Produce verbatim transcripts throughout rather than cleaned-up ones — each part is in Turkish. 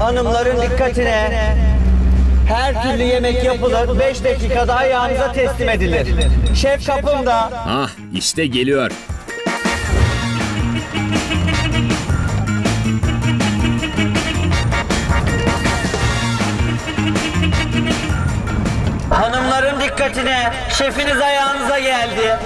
Hanımların dikkatine, her türlü yemek yapılır, beş dakikada ayağınıza teslim edilir. Şef Kapımda. Ah, işte geliyor. Hanımların dikkatine, şefiniz ayağınıza geldi.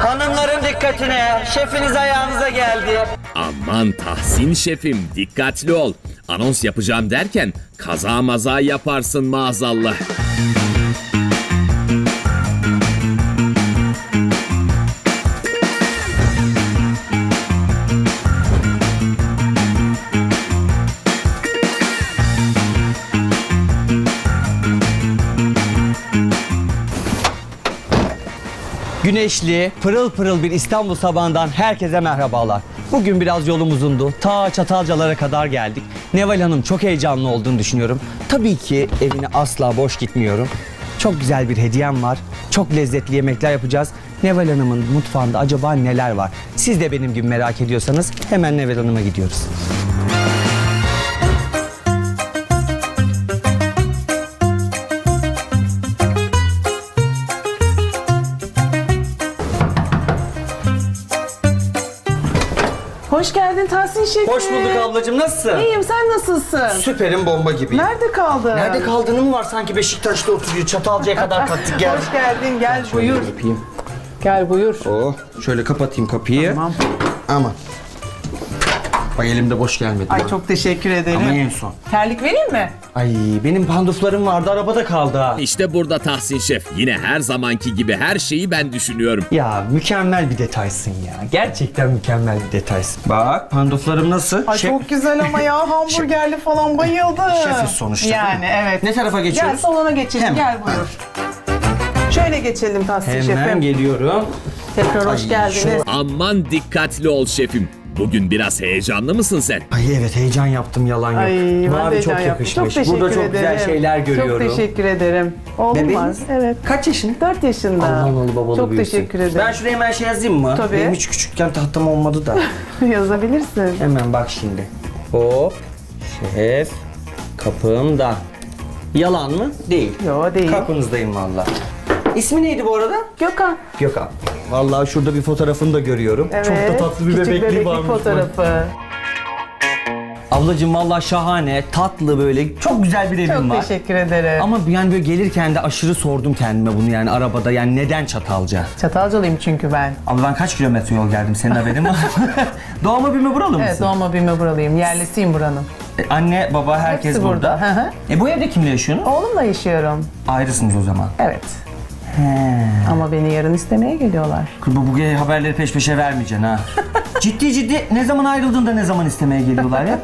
Hanımların dikkatine, şefiniz ayağınıza geldi. Aman Tahsin şefim, dikkatli ol. Anons yapacağım derken kaza maza yaparsın maazallah. Güneşli, pırıl pırıl bir İstanbul sabahından herkese merhabalar. Bugün biraz yolumuzundu. Ta Çatalcalara kadar geldik. Neval Hanım çok heyecanlı olduğunu düşünüyorum. Tabii ki evine asla boş gitmiyorum. Çok güzel bir hediyem var. Çok lezzetli yemekler yapacağız. Neval Hanım'ın mutfağında acaba neler var? Siz de benim gibi merak ediyorsanız hemen Neval Hanım'a gidiyoruz. Hoş geldin Tahsin şefim. Hoş bulduk ablacığım. Nasılsın? İyiyim. Sen nasılsın? Süperim, bomba gibiyim. Nerede kaldın? Nerede kaldığını mı var? Sanki Beşiktaş'ta oturuyor. Çatalca'ya kadar kalktık. Gel. Hoş geldin. Gel buyur. Yapayım. Gel buyur. Oh, şöyle kapatayım kapıyı. Tamam. Ama bak elimde boş gelmedi. Ay ben. Çok teşekkür ederim. Ama en son. Terlik vereyim mi? Ay benim panduflarım vardı. Arabada kaldı ha. İşte burada Tahsin şef. Yine her zamanki gibi her şeyi ben düşünüyorum. Ya mükemmel bir detaysın ya. Gerçekten mükemmel bir detaysın. Bak panduflarım nasıl? Ay şef... çok güzel ama ya hamburgerli falan bayıldım. Şefiz sonuçta. Yani evet. Ne tarafa geçiyoruz? Gel salona geçelim. Hemen. Gel buyur. Şöyle geçelim Tahsin şefim. Hemen geliyorum. Tekrar hoş Ay, geldiniz. Şu... Aman dikkatli ol şefim. Bugün biraz heyecanlı mısın sen? Ay evet, heyecan yaptım, yalan yok. Ay, mavi çok yakışmış. Çok Burada çok ederim. güzel şeyler görüyorum. Çok teşekkür ederim. Olmaz. Evet. Kaç yaşında? Dört yaşında. Allah'ın oğlu babalı Çok büyüsün. Teşekkür ederim. Ben şuraya hemen şey yazayım mı? Tabii. Benim hiç küçükken tahtam olmadı da. Yazabilirsin. Hemen bak şimdi. Hop. Şef. Kapımda. Yalan mı? Değil. Yok değil. Kapınızdayım vallahi. İsmi neydi bu arada? Gökhan. Gökhan. Vallahi şurada bir fotoğrafını da görüyorum. Evet, çok da tatlı bir bebekli varmış. Fotoğrafı. Ablacığım vallahi şahane, tatlı böyle çok güzel bir evim çok var. Çok teşekkür ederim. Ama yani böyle gelirken de aşırı sordum kendime bunu yani arabada. Yani neden Çatalca? Çatalcalıyım çünkü ben. Ama ben kaç kilometre yol geldim, senin haberin var. Doğma büyüme buralı mısın? Evet, doğma büyüme buralıyım. Yerlisiyim buranın. E, anne, baba, herkes Hepsi burada. burada. E bu evde kimle yaşıyorsun? Oğlumla yaşıyorum. Ayrısınız o zaman. Evet. He. Ama beni yarın istemeye geliyorlar. Bugün haberleri peş peşe vermeyeceksin ha. Ciddi ciddi ne zaman ayrıldığında ne zaman istemeye geliyorlar ya.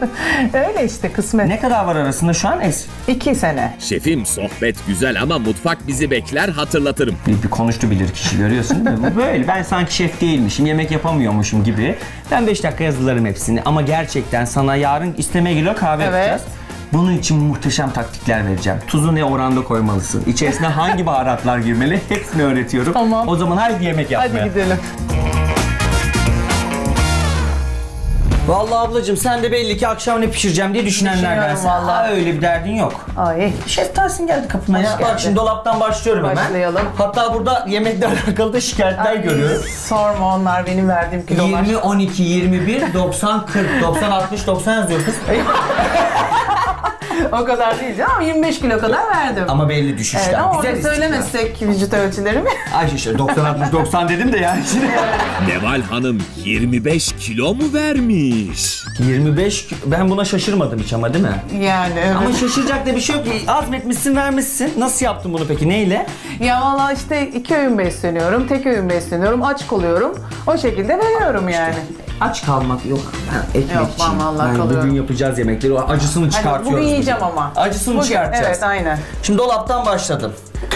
Öyle işte, kısmet. Ne kadar var arasında şu an? Es İki sene. Şefim sohbet güzel ama mutfak bizi bekler, hatırlatırım. Bir, bir konuştu bilir kişi, görüyorsun değil mi? Böyle ben sanki şef değilmişim, yemek yapamıyormuşum gibi. Ben beş dakika yazılarım hepsini ama gerçekten sana yarın istemeye geliyor, kahve evet. yapacağız. Bunun için muhteşem taktikler vereceğim. Tuzu ne oranda koymalısın? İçerisine hangi baharatlar girmeli? Hepsini öğretiyorum. Tamam. O zaman haydi yemek yapmaya. Hadi gidelim. Vallahi ablacığım sen de belli ki akşam ne pişireceğim diye düşünenlerdensin. Vallahi öyle bir derdin yok. Ay. Şef Tahsin geldi kapıma ya. Bak şimdi dolaptan başlıyorum hemen. Başlayalım. Hatta burada yemekle alakalı da şikayetler Ay, görüyorum. Sorma, onlar benim verdiğim kilolar. yirmi, on iki, yirmi bir, doksan, kırk, doksan, altmış, doksan yazıyor kız. O kadar değil ama yirmi beş kilo kadar verdim. Ama belli düşüşler. Evet, ama güzel söylemezsek vücut ölçülerimi. Ay işte doksan altmış doksan dedim de yani. Neval Hanım yirmi beş kilo mu vermiş? yirmi beş ben buna şaşırmadım hiç ama değil mi? Yani evet. Ama şaşıracak da bir şey yok. Azmetmişsin, vermişsin. Nasıl yaptın bunu peki? Neyle? Ya vallahi işte iki öğün besleniyorum, tek öğün besleniyorum, açık oluyorum. O şekilde veriyorum işte. Yani. Aç kalmak yok. Ben ekmek yok, için. Yani bugün yapacağız yemekleri. Acısını çıkartıyoruz. Hani bugün yiyeceğim ama. Acısını bugün, çıkartacağız. Evet aynen. Şimdi dolaptan başladım.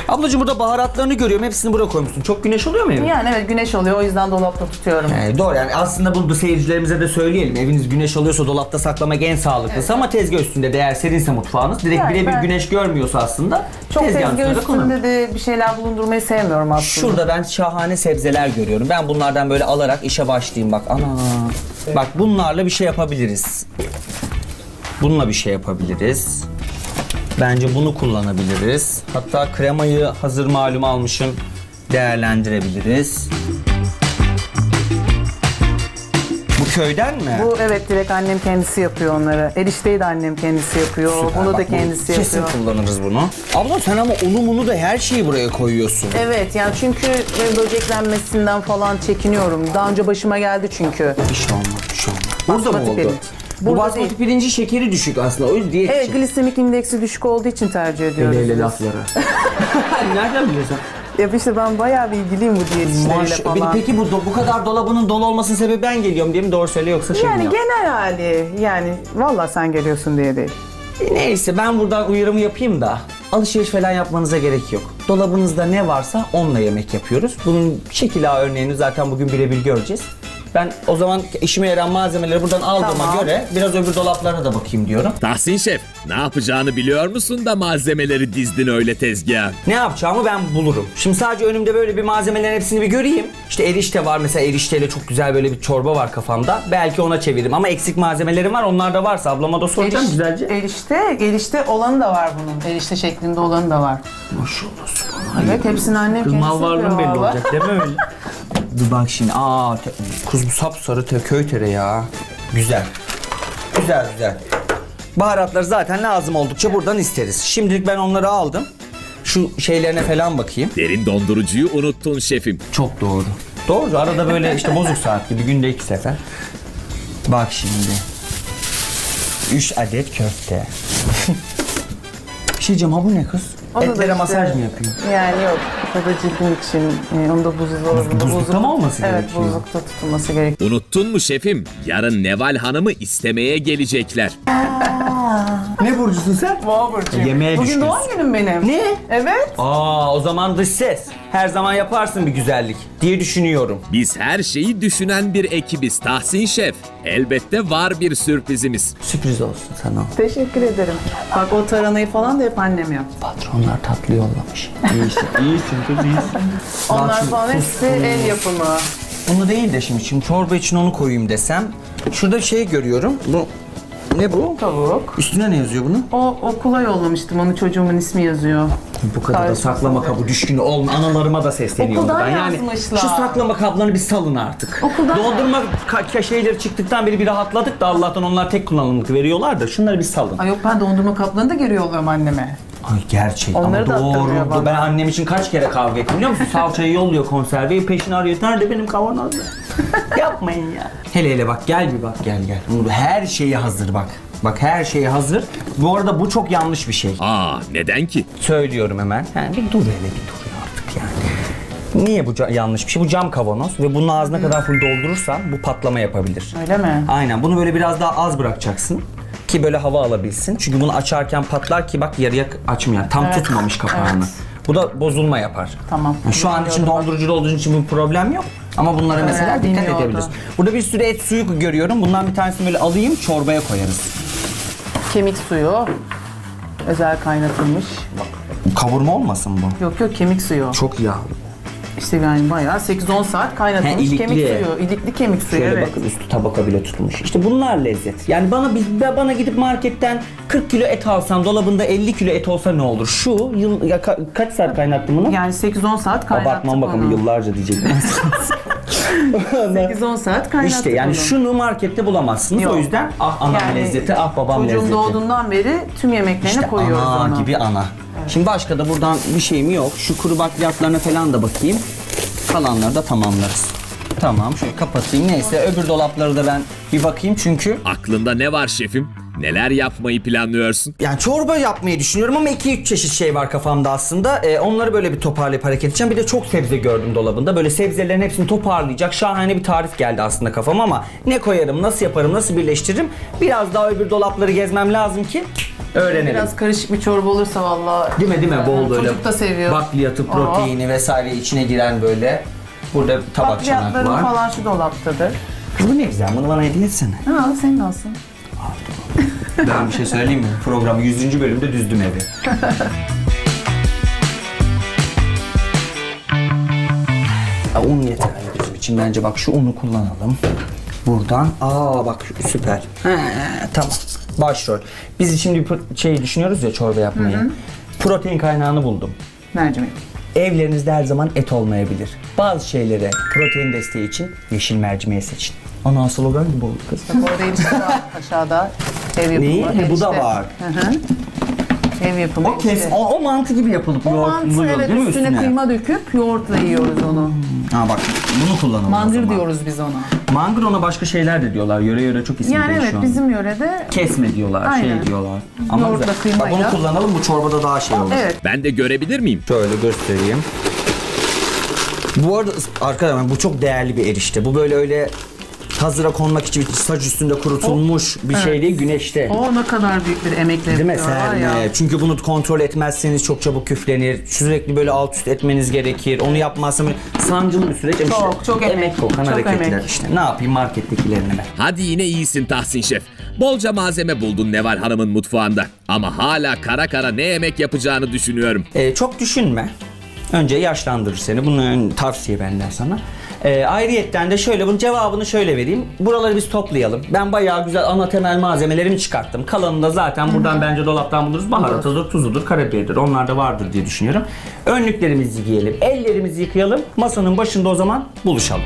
Ablacığım burada baharatlarını görüyorum. Hepsini buraya koymuşsun. Çok güneş oluyor mu evin? Yani evet, güneş oluyor. O yüzden dolapta tutuyorum. Yani doğru, yani aslında bunu seyircilerimize de söyleyelim. Eviniz güneş alıyorsa dolapta saklamak en sağlıklısı. Evet. Ama tezgah üstünde de eğer serinse mutfağınız, direkt yani birebir güneş görmüyorsa aslında çok tezgah üstünde de bir şeyler bulundurmayı sevmiyorum aslında. Şurada ben şahane sebzeler görüyorum. Ben bunlardan böyle alarak işe başlayayım. Bak ana. Evet. Bak bunlarla bir şey yapabiliriz. Bununla bir şey yapabiliriz. Bence bunu kullanabiliriz. Hatta kremayı hazır malum almışım, değerlendirebiliriz. Bu köyden mi? Bu evet, direkt annem kendisi yapıyor onları. Erişteyi de annem kendisi yapıyor. Süper, bunu bak, da kendisi bunu yapıyor. Kesin kullanırız bunu. Abla sen ama onu bunu da her şeyi buraya koyuyorsun. Evet yani çünkü böceklenmesinden falan çekiniyorum. Daha önce başıma geldi çünkü. Bir şey olmadı, bir şey olmadı. Burada mı oldu? Benim. Burada bu basmati pirinci şekeri düşük aslında, o yüzden diyet. Evet, için. Glisemik indeksi düşük olduğu için tercih ediyoruz. Hele hele lafları. Nereden biliyorsun? Ya işte ben bayağı bilgiliyim bu diyet işleriyle falan. Peki bu bu kadar dolabının dolu olmasının sebebi ben geliyorum diye mi? Doğru söyle, yoksa şey mi? Yani genel hali, yani valla sen geliyorsun diye değil. Neyse ben buradan uyarımı yapayım da alışveriş falan yapmanıza gerek yok. Dolabınızda ne varsa onunla yemek yapıyoruz. Bunun şekil ağı örneğini zaten bugün birebir göreceğiz. Ben o zaman işime yarayan malzemeleri buradan aldığıma tamam. göre biraz öbür dolaplara da bakayım diyorum. Tahsin Şef, ne yapacağını biliyor musun da malzemeleri dizdin öyle tezgaha? Ne yapacağımı ben bulurum. Şimdi sadece önümde böyle bir malzemelerin hepsini bir göreyim. İşte erişte var mesela, erişteyle çok güzel böyle bir çorba var kafamda. Belki ona çeviririm ama eksik malzemelerim var. Onlar da varsa ablama da soracağım Eriş, güzelce. Erişte, erişte olanı da var bunun. Erişte şeklinde olanı da var. Maşallah, subhanallah. Evet, hepsini annem kendisi yapıyor. Mal varlığım belli olacak değil mi öyle? Dur bak şimdi, aa kuz bu sapsarı te, köy tereyağı. Güzel. Güzel güzel. Baharatlar zaten lazım oldukça buradan isteriz. Şimdilik ben onları aldım. Şu şeylerine falan bakayım. Derin dondurucuyu unuttun şefim. Çok doğru. Doğru, arada böyle işte bozuk saat gibi günde iki sefer. Bak şimdi. Üç adet köfte. Bir şey diyeceğim, ha bu ne kız? Onu etlere işte, masaj mı yapıyor? Yani yok. O da cildim için. Yani onu da buzdolabında. Buz, buzlukta mı olması gerekiyor? Evet, buzlukta tutulması gerekiyor. Unuttun mu şefim? Yarın Neval Hanım'ı istemeye gelecekler. Ne burcusun sen? Boğa burcuyum. Yemeğe bugün düştünüz. Doğum günüm benim. Ne? Evet. Aa, o zaman dış ses. Her zaman yaparsın bir güzellik diye düşünüyorum. Biz her şeyi düşünen bir ekibiz Tahsin Şef. Elbette var bir sürprizimiz. Sürpriz olsun sana. Teşekkür ederim. Bak o taranayı falan da hep annem yaptı. Patronlar tatlı yollamış. İyisin, iyisin kız, iyisin. Onlar falan hepsi el yapımı. Bunu değil de şimdi, şimdi çorba için onu koyayım desem. Şurada bir şey görüyorum. Bu. Ne bu? Tavuk. Üstüne ne yazıyor bunun? O okula yollamıştım, onu çocuğumun ismi yazıyor. Bu kadar da saklama kabı düşkünü olma, analarıma da sesleniyorum ben. Yani yazmışlar. Şu saklama kablarını bir salın artık. Okuldan Doldurma ka şeyleri çıktıktan beri bir rahatladık da Allah'tan onlar tek kullanımlık veriyorlar da şunları bir salın. Ay yok, ben dondurma kaplarını da geri yolluyorum anneme. Ay gerçek ama doğru. Ben annem için kaç kere kavga ettim biliyor musun? Salçayı yolluyor, konserveyi peşini arıyor. Nerede benim kavanozda? Yapmayın ya. Hele hele bak, gel bir bak, gel gel. Her şeyi hazır bak. Bak her şeyi hazır. Bu arada bu çok yanlış bir şey. Aa neden ki? Söylüyorum hemen. Yani bir dur hele, bir dur ya artık yani. Niye bu yanlış bir şey? Bu cam kavanoz ve bunun ağzına hmm. kadar full doldurursan bu patlama yapabilir. Öyle mi? Aynen, bunu böyle biraz daha az bırakacaksın. Ki böyle hava alabilsin. Çünkü bunu açarken patlar ki bak yarıya açmıyor. Tam evet. tutmamış kapağını. Evet. Bu da bozulma yapar. Tamam. Yani şu an için dondurucu olduğu için bir problem yok. Ama bunlara evet, mesela dikkat edebiliriz. Burada bir sürü et suyu görüyorum. Bundan bir tanesini böyle alayım, çorbaya koyarız. Kemik suyu. Özel kaynatılmış. Bak, kavurma olmasın bu? Yok yok, kemik suyu. Çok yağlı. İşte yani bayağı sekiz on saat kaynatılmış He, kemik suyu, ilikli kemik suyu. Şöyle evet. bakın, üstü tabaka bile tutulmuş. İşte bunlar lezzet. Yani bana bana gidip marketten kırk kilo et alsam, dolabında elli kilo et olsa ne olur? Şu yıl ya, ka, kaç saat kaynattım bunu? Yani sekiz on saat kaynattım. Abartmam bakalım, yıllarca diyecektim. sekiz on saat kaynattım. İşte yani bunu. Şunu markette bulamazsınız. Yok. O yüzden ah anam yani, lezzeti, ah babam çocuğun lezzeti. Çocuğun doğduğundan beri tüm yemeklerini işte koyuyoruz ana. İşte ana gibi ana. Şimdi başka da buradan bir şeyim yok. Şu kuru bakliyatlarına falan da bakayım. Kalanları da tamamlarız. Tamam, şöyle kapatayım. Neyse öbür dolapları da ben bir bakayım çünkü... Aklında ne var şefim? Neler yapmayı planlıyorsun? Yani çorba yapmayı düşünüyorum ama iki üç çeşit şey var kafamda aslında. Ee, onları böyle bir toparlayıp hareket edeceğim. Bir de çok sebze gördüm dolabında. Böyle sebzelerin hepsini toparlayacak şahane bir tarif geldi aslında kafama ama... Ne koyarım, nasıl yaparım, nasıl birleştiririm? Biraz daha öbür dolapları gezmem lazım ki... öğrenelim. Biraz karışık bir çorba olursa vallahi. Değil mi değil mi? Yani bol böyle. Çocuk da seviyor. Bakliyatı, proteini, aa, vesaire içine giren böyle. Burada tabak çanak var. Bakliyatlarım falan şu dolaptadır. Kız bu ne güzel, bunu bana hediye etsene. Ha, senin olsun. Ben bir şey söyleyeyim mi? Program yüzüncü bölümde düzdüm evi. Ya, un yeterli bizim için bence, bak şu unu kullanalım. Buradan, aa bak süper. He, tamam, başrol. Biz şimdi şey düşünüyoruz ya, çorba yapmayı. Hı hı. Protein kaynağını buldum. Mercimek. Evlerinizde her zaman et olmayabilir. Bazı şeylere protein desteği için yeşil mercimeği seçin. Ana slogan gibi oldu kız. Orada enişte var aşağıda. Ev yapımı. Neyi? Enişte. Bu da var. Hı hı. Ev yapımı. O, kes, o, o mantı gibi yapılıp yoğurtlu, evet, değil mi üstüne? Üstüne kıyma döküp yoğurtla yiyoruz onu. Ha bak, bunu kullanalım. Mangır diyoruz biz ona. Mangır, ona başka şeyler de diyorlar. Yöre yöre çok isimli şu an. Yani evet, bizim yörede. Kesme diyorlar, aynen, şey diyorlar. Ama yoğurtla kıymayla. Bak bunu kullanalım, bu çorbada daha şey olur. Evet. Ben de görebilir miyim? Şöyle göstereyim. Bu arada arkadaşlar, bu çok değerli bir erişte. Bu böyle öyle hazıra konmak için saç üstünde kurutulmuş o, bir evet, şey değil, güneşte. O ne kadar büyük bir emekle. Değil mi? Serme. Çünkü bunu kontrol etmezseniz çok çabuk küflenir. Sürekli böyle alt üst etmeniz gerekir. Onu yapmazsanız sancılı bir süreç. Çok, işte, çok emek, emek kokan çok hareketler emek. İşte. Ne yapayım markettekilerine ben. Hadi yine iyisin Tahsin Şef. Bolca malzeme buldun Neval Hanım'ın mutfağında. Ama hala kara kara ne yemek yapacağını düşünüyorum. Ee, çok düşünme. Önce yaşlandırır seni. Bunun tavsiye benden sana. E, ayrıyetten de şöyle, bunun cevabını şöyle vereyim. Buraları biz toplayalım. Ben bayağı güzel ana temel malzemelerimi çıkarttım. Kalanını da zaten, hı-hı, buradan bence dolaptan buluruz. Baharatıdır, tuzudur, karabiberidir. Onlar da vardır diye düşünüyorum. Önlüklerimizi giyelim, ellerimizi yıkayalım. Masanın başında o zaman buluşalım.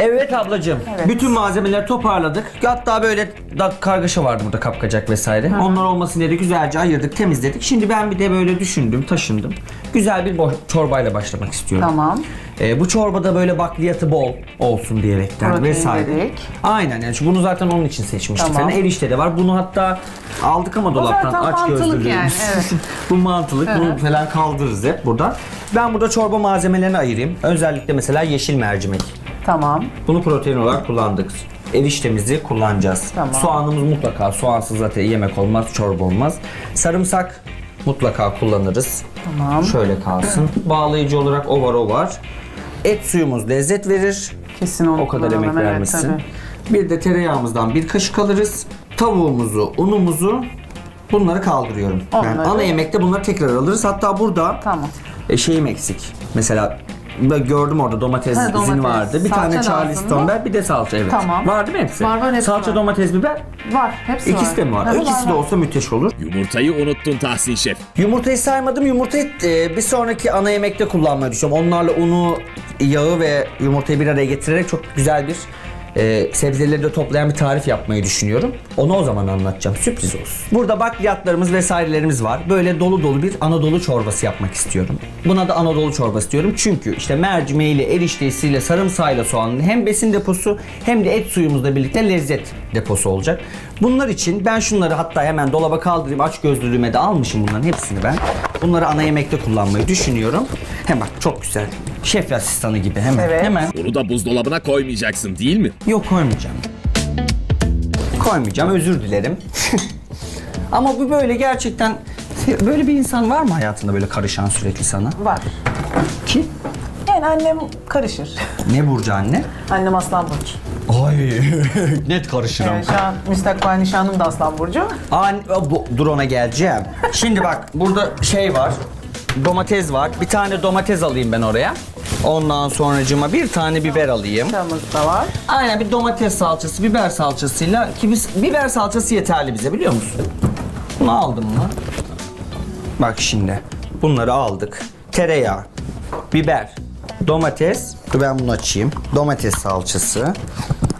Evet ablacığım, evet, bütün malzemeleri toparladık. Hatta böyle da kargaşa vardı burada, kapkacak vesaire. Hı-hı. Onlar olmasın diye güzelce ayırdık, temizledik. Şimdi ben bir de böyle düşündüm, taşındım. Güzel bir çorbayla başlamak istiyorum. Tamam. Ee, bu çorbada böyle bakliyatı bol olsun diyerekten, protein vesaire. Dedik. Aynen, yani bunu zaten onun için seçmiştim. Tamam. Senin erişte de var. Bunu hatta aldık ama dolaptan aç gözlülüğümüz. Yani, evet. Bu mantılık. Evet. Bunu falan kaldırırız hep burada. Ben burada çorba malzemelerini ayırayım. Özellikle mesela yeşil mercimek. Tamam. Bunu protein olarak kullandık. Eriştemizi kullanacağız. Tamam. Soğanımız mutlaka. Soğansız zaten yemek olmaz, çorba olmaz. Sarımsak mutlaka kullanırız. Tamam. Şöyle kalsın. Bağlayıcı olarak o var o var. Et suyumuz lezzet verir. Kesin o kadar emek evet, vermişsin. Tabii. Bir de tereyağımızdan bir kaşık alırız. Tavuğumuzu, unumuzu, bunları kaldırıyorum. Onları. Yani ana yemekte bunları tekrar alırız. Hatta burada tamam, şeyim eksik. Mesela gördüm orada domates, ha, domates üzüm vardı. Bir tane Charleston biber, bir de salça, evet. Tamam. Var değil mi hepsi? Var var hepsi. Salça, var, domates, biber. Var hepsi. İkisi var, de mi var? Evet, İkisi var, de var, olsa müthiş olur. Yumurtayı unuttun Tahsin Şef. Yumurtayı saymadım. Yumurtayı e, bir sonraki ana yemekte kullanmayı düşünüyorum. Onlarla unu, yağı ve yumurtayı bir araya getirerek çok güzel bir e, sebzeleri de toplayan bir tarif yapmayı düşünüyorum. Onu o zaman anlatacağım. Sürpriz olsun. Burada bakliyatlarımız vesairelerimiz var. Böyle dolu dolu bir Anadolu çorbası yapmak istiyorum. Buna da Anadolu çorbası diyorum. Çünkü işte mercimeğiyle, eriştesiyle, sarımsağıyla, soğanın hem besin deposu hem de et suyumuzla birlikte lezzet deposu olacak. Bunlar için ben şunları hatta hemen dolaba kaldırayım. Açgözlülüğüme de almışım bunların hepsini ben. Bunları ana yemekte kullanmayı düşünüyorum. Hem bak çok güzel. Şef asistanı gibi hemen. Evet. Hemen. Bunu da buzdolabına koymayacaksın değil mi? Yok, koymayacağım. Koymayacağım, özür dilerim. Ama bu böyle gerçekten... Böyle bir insan var mı hayatında, böyle karışan sürekli sana? Var. Kim? Yani annem karışır. Ne burcu anne? Annem Aslan Burcu. Ay net karışırım. Evet, şu an müstakbel nişanlım da Aslan Burcu. An bu, dur ona geleceğim. Şimdi bak burada şey var, domates var. Bir tane domates alayım ben oraya. Ondan sonracığıma bir tane biber alayım. Salçamız da var. Aynen, bir domates salçası, biber salçasıyla. Ki biz, biber salçası yeterli bize, biliyor musun? Bunu aldım mı? Bak şimdi bunları aldık. Tereyağı, biber, domates. Ben bunu açayım. Domates salçası.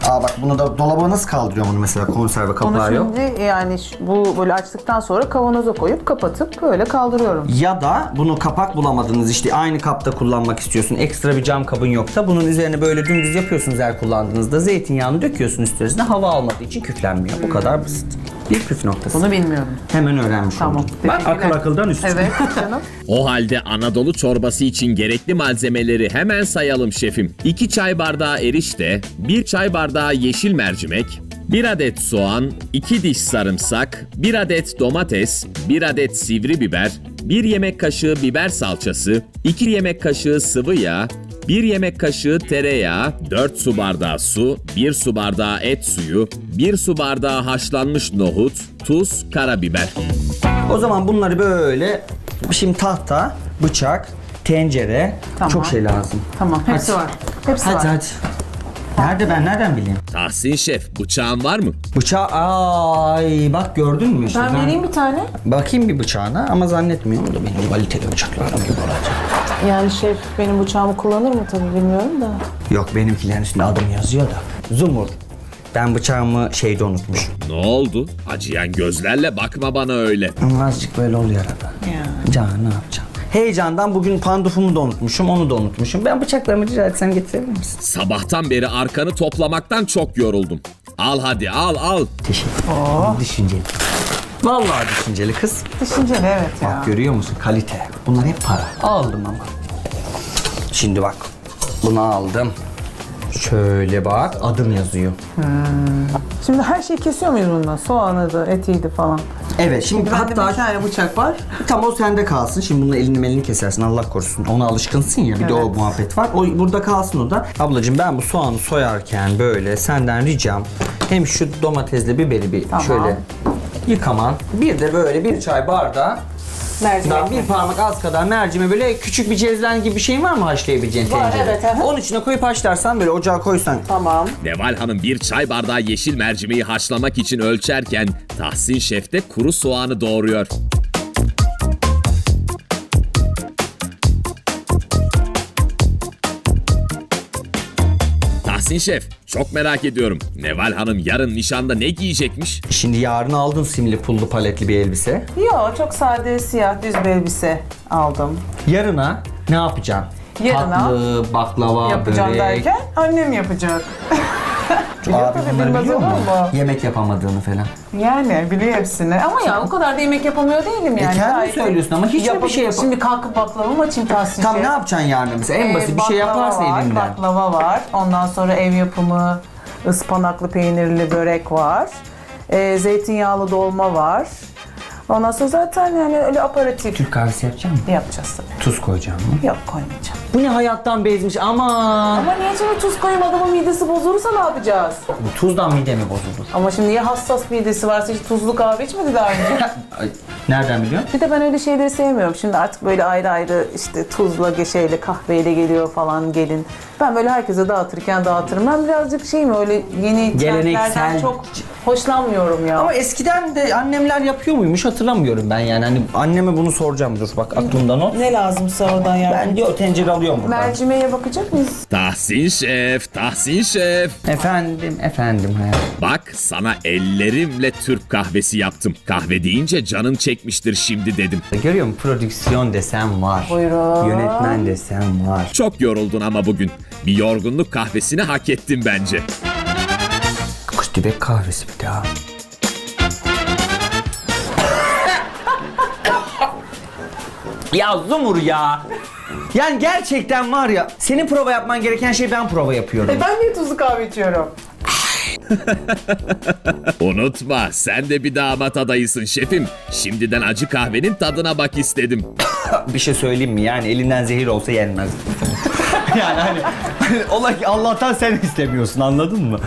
Aa bak bunu da dolaba nasıl kaldırıyorum bunu mesela, konserve kapağı yok. Onu şimdi yani bu böyle açtıktan sonra kavanoza koyup kapatıp böyle kaldırıyorum. Ya da bunu kapak bulamadınız işte, aynı kapta kullanmak istiyorsun. Ekstra bir cam kabın yok da bunun üzerine böyle dümdüz yapıyorsunuz her kullandığınızda. Zeytinyağını döküyorsun üstüne, hava almadığı için küflenmiyor. Hmm. Bu kadar basit. Bir püf noktası. Bunu bilmiyorum. Hemen öğrenmiş tamam, oldum. Ben akıl akıldan üstüm. Evet canım. O halde Anadolu çorbası için gerekli malzemeleri hemen sayalım şefim. iki çay bardağı erişte, bir çay bardağı yeşil mercimek, bir adet soğan, iki diş sarımsak, bir adet domates, bir adet sivri biber, bir yemek kaşığı biber salçası, iki yemek kaşığı sıvı yağ, bir yemek kaşığı tereyağı, dört su bardağı su, bir su bardağı et suyu, bir su bardağı haşlanmış nohut, tuz, karabiber. O zaman bunları böyle, şimdi tahta, bıçak, tencere, tamam. Çok şey lazım. Tamam, hepsi hadi. Var. Hepsi hadi, var. Hadi. Nerede ben, nereden bileyim? Tahsin Şef, bıçağın var mı? Bıçağı, ay bak gördün mü işte? Ben vereyim bir tane. Bakayım bir bıçağına ama zannetmiyorum da benim kaliteli bıçaklarım gibi olacak. Yani şef benim bıçağımı kullanır mı tabii bilmiyorum da. Yok benimkilerin üstünde adım yazıyor da. Zumur. Ben bıçağımı şeyde unutmuşum. Ne oldu? Acıyan gözlerle bakma bana öyle. Azıcık böyle oluyor arada. Ya. Canım ne yapacağım? Heyecandan bugün pandufumu da unutmuşum, onu da unutmuşum. Ben bıçaklarımı rica etsem getirebilir misin? Sabahtan beri arkanı toplamaktan çok yoruldum. Al hadi al al. Teşekkür ederim. Düşünceli. Vallahi düşünceli kız. Düşünceli evet bak, ya. Bak görüyor musun kalite. Bunlar hep para. Aldım ama. Şimdi bak. Bunu aldım. Şöyle bak adım yazıyor. Hmm. Şimdi her şeyi kesiyor muyuz bundan? Soğanı da, etiydi falan. Evet şimdi ben hatta... Bir tane bıçak var. Tam o sende kalsın. Şimdi bununla elini elini kesersin Allah korusun. Ona alışkınsın ya. Bir evet. de o muhabbet var. O burada kalsın o da. Ablacığım ben bu soğanı soyarken böyle senden ricam. Hem şu domatesle biberi bir tamam. şöyle... Yıkaman. Bir de böyle bir çay bardağı mercimek. Bir parmak az kadar mercimeği böyle küçük bir cezven gibi bir şey var mı haşlayabileceğin tencerede? Var evet. Aha. Onun içine koyup haşlarsan böyle ocağa koysan. Tamam. Neval Hanım bir çay bardağı yeşil mercimeği haşlamak için ölçerken Tahsin Şef de kuru soğanı doğruyor. Tahsin Şef, çok merak ediyorum. Neval Hanım yarın nişanda ne giyecekmiş? Şimdi yarın aldın simli pullu paletli bir elbise. Yok, çok sade siyah düz bir elbise aldım. Yarına ne yapacağım? Yarına tatlı, baklava, yapacağım börek. Derken annem yapacak. Biliyor tabii bilmez mu? Yemek yapamadığını falan. Yani biliyor hepsini ama ya o kadar da yemek yapamıyor değilim yani. E kendin söylüyorsun ama hiç bir şey yapamam. Şimdi kalkıp baklavamı açayım Tahsin Şef. Tam ne yapacaksın yarın mesela? En ee, basit bir şey yaparsa var, elinden. Baklava var, ondan sonra ev yapımı ıspanaklı peynirli börek var. E, zeytinyağlı dolma var. Ondan sonra zaten yani öyle aparatif. Türk kahvesi yapacak mısın? Yapacağız tabii. Tuz koyacağım mı? Yok koymayacağım. Bu ne hayattan bezmiş aman. Ama niye şimdi tuz koyayım adamın midesi bozulursa ne yapacağız? Bu tuzdan mide mi bozulur? Ama şimdi niye hassas midesi varsa hiç tuzlu kahve içmedi daha önce? Nereden biliyorsun? Bir de ben öyle şeyleri sevmiyorum. Şimdi artık böyle ayrı ayrı işte tuzla, şeyle, kahveyle geliyor falan gelin. Ben böyle herkese dağıtırken dağıtırım. Ben birazcık şeyim öyle yeni trendlerden çok hoşlanmıyorum ya. Ama eskiden de annemler yapıyor muymuş hatırlamıyorum ben yani. Hani anneme bunu soracağım dur bak aklımdan o. Ne lazımsa oradan yani. Ben diyor tencere alıyorum buradan. Mercimeğe bakacak mıyız? Tahsin Şef, Tahsin Şef. Efendim, efendim hayatım. Bak sana ellerimle Türk kahvesi yaptım. Kahve deyince canın çekmiştir şimdi dedim. Görüyor musun? Prodüksiyon desem var. Buyurun. Yönetmen desem var. Çok yoruldun ama bugün. Bir yorgunluk kahvesini hak ettin bence. Kuştübek kahvesi bir daha. Ya Zumur ya. Yani gerçekten var ya. Senin prova yapman gereken şey ben prova yapıyorum. E ben niye tuzlu kahve içiyorum? Unutma sen de bir damat adayısın şefim. Şimdiden acı kahvenin tadına bak istedim. Bir şey söyleyeyim mi yani elinden zehir olsa yenmez. Yani hani, ola ki Allah'tan sen istemiyorsun anladın mı?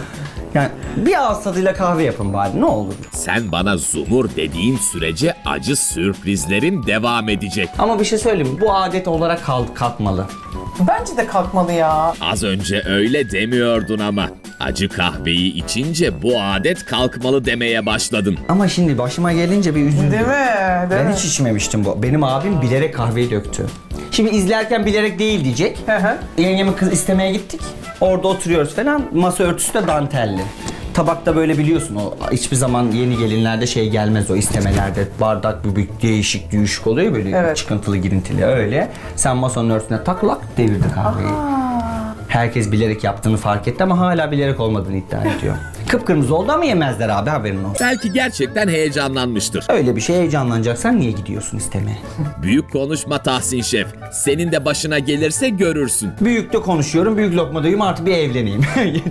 Yani bir ağız tadıyla kahve yapın bari ne olur. Sen bana Zumur dediğin sürece acı sürprizlerin devam edecek. Ama bir şey söyleyeyim mi? Bu adet olarak kalk kalkmalı. Bence de kalkmalı ya. Az önce öyle demiyordun ama. Acı kahveyi içince bu adet kalkmalı demeye başladın. Ama şimdi başıma gelince bir üzüldüm. Değil mi? Değil ben mi? Hiç içmemiştim bu. Benim abim bilerek kahveyi döktü. Şimdi izlerken bilerek değil diyecek. Hı hı. Yengemin kız istemeye gittik. Orada oturuyoruz falan. Masa örtüsü de dantelli. Tabakta böyle biliyorsun o hiçbir zaman yeni gelinlerde şey gelmez o istemelerde. Bardak bübük değişik düşük oluyor böyle evet. Çıkıntılı girintili öyle. Sen masanın örtüsüne taklak devirdi kahveyi. Aa. Herkes bilerek yaptığını fark etti ama hala bilerek olmadığını iddia ediyor. Kıpkırmızı oldu ama yemezler abi, haberin olsun. Belki gerçekten heyecanlanmıştır. Öyle bir şey heyecanlanacaksan niye gidiyorsun istemeye? Büyük konuşma Tahsin Şef. Senin de başına gelirse görürsün. Büyük de konuşuyorum, büyük lokmadayım, artık bir evleneyim.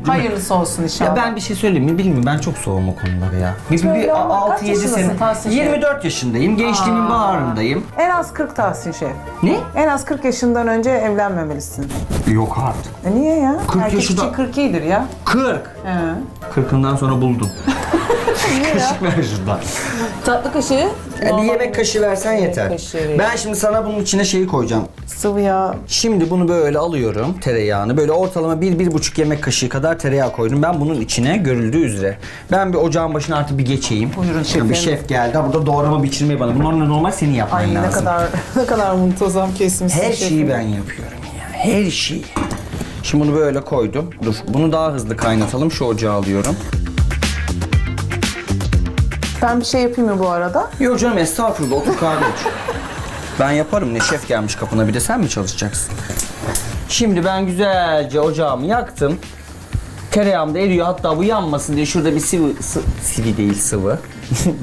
Hayırlısı olsun inşallah. Ya ben bir şey söyleyeyim mi bilmiyorum, ben çok soğum o konulara ya. Bir, bir, bir altı yedi sene. yirmi dört yaşındayım, gençliğimin Aa. baharındayım. En az kırk Tahsin Şef. Ne? En az kırk yaşından önce evlenmemelisin. Yok artık. E niye ya? kırk Erkek yaşında... için kırk iyidir ya. kırk He. kırkından sonra buldum. Kaşık ver şuradan. Tatlı kaşığı. Yani bir yemek kaşığı versen yeter. Kaşığı. Ben şimdi sana bunun içine şeyi koyacağım. Sıvı yağ. Şimdi bunu böyle alıyorum, tereyağını. Böyle ortalama bir, bir buçuk yemek kaşığı kadar tereyağı koydum. Ben bunun içine görüldüğü üzere. Ben bir ocağın başına artık bir geçeyim. Buyurun şefim. Bir şef geldi. Burada doğrama biçirmeyi bana. Bunlarla normal senin yapman Ay, lazım. Ay ne kadar, ne kadar muntazam kesmişsin. Her şeyi şefim. Ben yapıyorum ya. Her şeyi. Şimdi bunu böyle koydum. Dur, bunu daha hızlı kaynatalım. Şu ocağı alıyorum. Ben bir şey yapayım mı bu arada? Yok canım, estağfurullah, otur kahve iç. Ben yaparım, ne şef gelmiş kapına, bir de sen mi çalışacaksın? Şimdi ben güzelce ocağımı yaktım. Tereyağım da eriyor, hatta bu yanmasın diye şurada bir sıvı, sıvı, sıvı değil sıvı,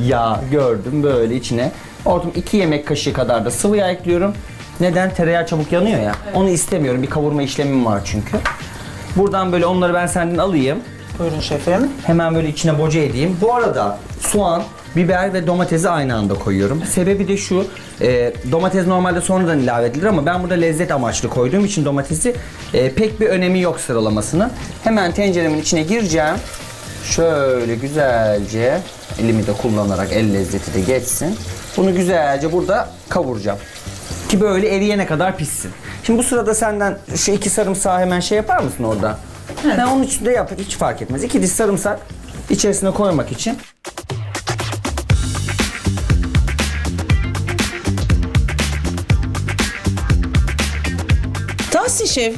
yağ gördüm böyle içine. Ortam iki yemek kaşığı kadar da sıvı yağ ekliyorum. Neden? Tereyağı çabuk yanıyor ya, evet. Onu istemiyorum, bir kavurma işlemim var çünkü. Buradan böyle onları ben senden alayım. Buyurun şefim. Hemen böyle içine boca edeyim. Bu arada soğan, biber ve domatesi aynı anda koyuyorum. Sebebi de şu, e, domates normalde sonradan ilave edilir ama ben burada lezzet amaçlı koyduğum için domatesi e, pek bir önemi yok sıralamasının. Hemen tenceremin içine gireceğim. Şöyle güzelce, elimi de kullanarak el lezzeti de geçsin. Bunu güzelce burada kavuracağım. Ki böyle eriyene kadar pişsin. Şimdi bu sırada senden şu iki sarımsağı hemen şey yapar mısın orada? Evet. Ben onun için de yapıp hiç fark etmez. İki diş sarımsak içerisine koymak için. Tahsin Şef,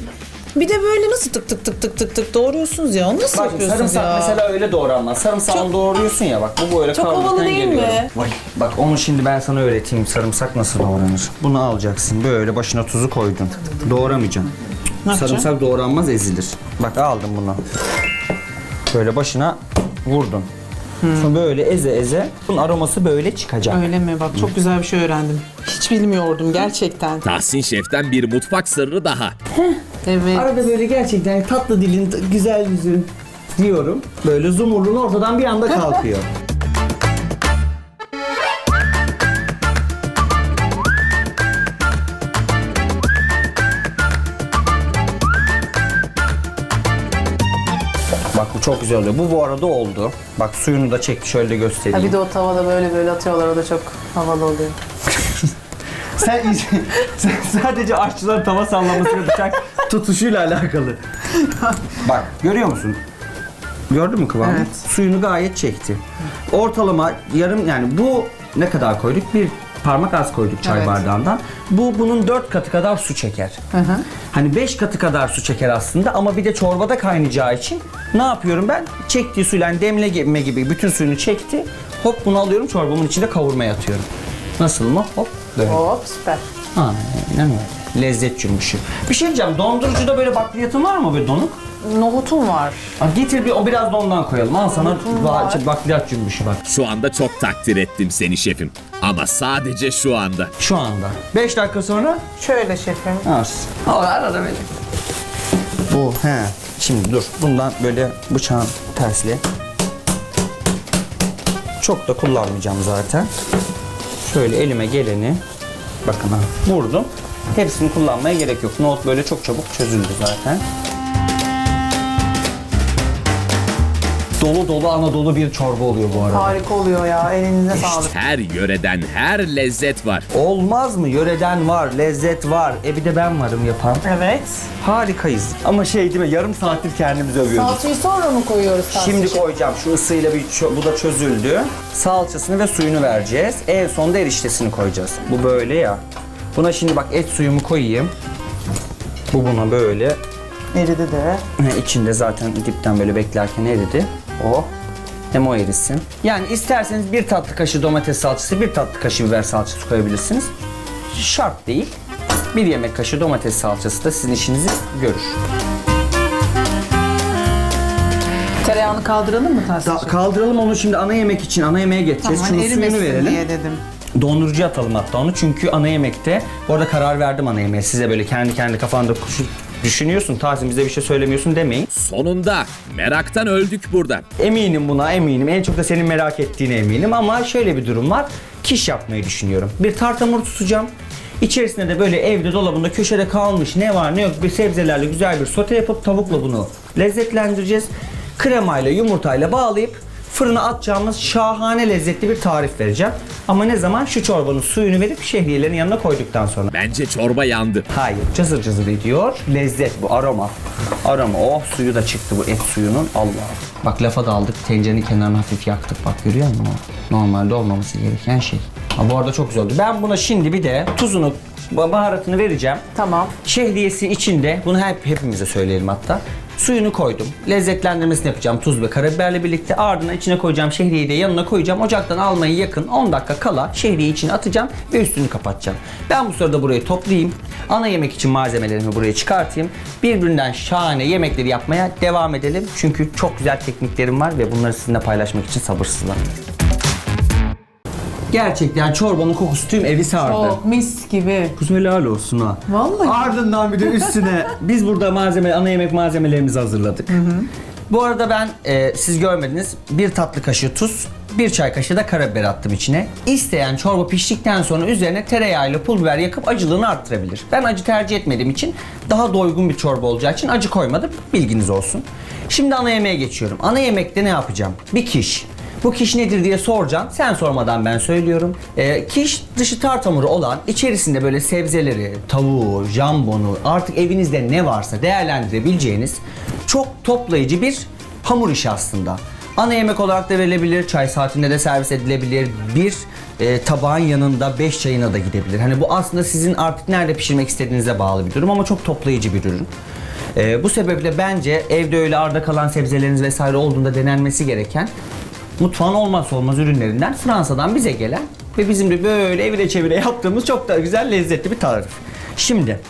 bir de böyle nasıl tık tık tık tık tık tık doğruyorsunuz ya, onu nasıl bak, yapıyorsunuz sarımsak ya? Sarımsak mesela öyle doğranmaz. Sarımsağını doğruyorsun ya, bak bu böyle kavruluktan geliyor. Çok havalı değil geliyorum. Mi? Vay, bak onu şimdi ben sana öğreteyim, sarımsak nasıl doğranır. Bunu alacaksın, böyle başına tuzu koydun, doğramayacaksın. Sarımsak doğranmaz, ezilir. Bak aldım bunu. Böyle başına vurdun. Hmm. Sonra böyle eze eze bunun aroması böyle çıkacak. Öyle mi? Bak çok güzel bir şey öğrendim. Hiç bilmiyordum gerçekten. Tahsin Şef'ten bir mutfak sırrı daha. Heh. Evet. Arada böyle gerçekten tatlı dilin, güzel yüzün diyorum. Böyle zumurun ortadan bir anda kalkıyor. Bak bu çok güzel oluyor. Bu bu arada oldu. Bak suyunu da çekti, şöyle de göstereyim. Ha bir de o tavada böyle böyle atıyorlar, o da çok havalı oluyor. sen, sen sadece aşçıların tava sallaması ve bıçak tutuşuyla alakalı. Bak görüyor musun? Gördün mü kıvamı? Evet. Suyunu gayet çekti. Ortalama yarım, yani bu ne kadar koyduk? Bir parmak az koyduk çay evet. bardağından. Bu bunun dört katı kadar su çeker. Hı hı. Hani beş katı kadar su çeker aslında ama bir de çorbada kaynayacağı için ne yapıyorum ben? Çektiği suyla, yani demleme gibi bütün suyunu çekti. Hop bunu alıyorum, çorbamın içinde kavurmaya atıyorum. Nasıl mı? Hop. Böyle. Hop süper. Aynen öyle. Lezzet cümbüşü. Bir şey diyeceğim, dondurucuda böyle bakliyatın var mı, böyle donuk? Nohutum var. Ha, getir bir, o biraz da ondan koyalım. Al sana bakliyat cümbüşü bak. Şu anda çok takdir ettim seni şefim. Ama sadece şu anda. Şu anda. Beş dakika sonra? Şöyle şefim. Az. Al arada böyle. Bu he. Şimdi dur. Bundan böyle bıçağın tersliği. Çok da kullanmayacağım zaten. Şöyle elime geleni. Bakın ha. Vurdum. Hepsini kullanmaya gerek yok. Nohut böyle çok çabuk çözüldü zaten. Dolu dolu Anadolu bir çorba oluyor bu arada. Harika oluyor ya, elinize işte sağlık. Her yöreden her lezzet var. Olmaz mı? Yöreden var, lezzet var. E bir de ben varım yapan. Evet. Harikayız. Ama şey değil mi, yarım saattir kendimizi övüyoruz. Salçayı sonra mı koyuyoruz? Şimdi şey? koyacağım. Şu ısıyla bir, bu da çözüldü. Salçasını ve suyunu vereceğiz. En sonda eriştesini koyacağız. Bu böyle ya. Buna şimdi bak et suyumu koyayım. Bu buna böyle. Eridi de. İçinde zaten dipten böyle beklerken eridi. O hem o erisin. Yani isterseniz bir tatlı kaşığı domates salçası, bir tatlı kaşığı biber salçası koyabilirsiniz. Şart değil. Bir yemek kaşığı domates salçası da sizin işinizi görür. Tereyağını kaldıralım mı Tahsin Şef? Kaldıralım onu şimdi ana yemek için, ana yemeğe geçeceğiz. Tamam, şunun suyunu verelim. Diye dedim. Dondurucu atalım hatta onu çünkü ana yemekte, bu arada karar verdim ana yemeğe, size böyle kendi kendi kafanda düşünüyorsun Tahsin, bize bir şey söylemiyorsun demeyin. Sonunda meraktan öldük burada. Eminim buna, eminim, en çok da senin merak ettiğine eminim ama şöyle bir durum var, kiş yapmayı düşünüyorum. Bir tart hamur tutacağım. İçerisine de böyle evde dolabında köşede kalmış ne var ne yok bir sebzelerle güzel bir sote yapıp tavukla bunu lezzetlendireceğiz. Kremayla, yumurtayla bağlayıp fırına atacağımız şahane lezzetli bir tarif vereceğim. Ama ne zaman? Şu çorbanın suyunu verip şehriyelerin yanına koyduktan sonra. Bence çorba yandı. Hayır, cızır cızır ediyor. Lezzet bu, aroma. Aroma, oh suyu da çıktı bu et suyunun. Allah. Bak lafa daldık, tencerenin kenarını hafif yaktık. Bak görüyor musun? Normalde olmaması gereken şey. Ha, bu arada çok güzel oldu. Ben buna şimdi bir de tuzunu, baharatını vereceğim. Tamam. Şehriyesi içinde, bunu hep hepimize söyleyelim hatta. Suyunu koydum. Lezzetlendirmesini yapacağım tuz ve karabiberle birlikte. Ardına içine koyacağım şehriyeyi de yanına koyacağım. Ocaktan almayı yakın on dakika kala şehriyeyi içine atacağım ve üstünü kapatacağım. Ben bu sırada burayı toplayayım. Ana yemek için malzemelerimi buraya çıkartayım. Birbirinden şahane yemekleri yapmaya devam edelim. Çünkü çok güzel tekniklerim var ve bunları sizinle paylaşmak için sabırsızlanıyorum. Gerçekten çorbanın kokusu tüm evi sardı. Çok mis gibi. Kuzum helal olsun ha. Vallahi. Ardından bir de üstüne biz burada malzeme, ana yemek malzemelerimizi hazırladık. Hı hı. Bu arada ben e, siz görmediniz, bir tatlı kaşığı tuz, bir çay kaşığı da karabiber attım içine. İsteyen çorba piştikten sonra üzerine tereyağıyla pul biber yakıp acılığını arttırabilir. Ben acı tercih etmediğim için, daha doygun bir çorba olacağı için acı koymadım. Bilginiz olsun. Şimdi ana yemeğe geçiyorum. Ana yemekte ne yapacağım? Bir kiş. Bu kiş nedir diye soracaksın. Sen sormadan ben söylüyorum. Ee, kiş dışı tart hamuru olan, içerisinde böyle sebzeleri, tavuğu, jambonu, artık evinizde ne varsa değerlendirebileceğiniz çok toplayıcı bir hamur işi aslında. Ana yemek olarak da verilebilir, çay saatinde de servis edilebilir, bir e, tabağın yanında beş çayına da gidebilir. Hani bu aslında sizin artık nerede pişirmek istediğinize bağlı bir durum ama çok toplayıcı bir ürün. Ee, bu sebeple bence evde öyle arda kalan sebzeleriniz vesaire olduğunda denenmesi gereken, mutfağın olmazsa olmaz ürünlerinden, Fransa'dan bize gelen ve bizim de böyle evire çevire yaptığımız çok da güzel lezzetli bir tarif. Şimdi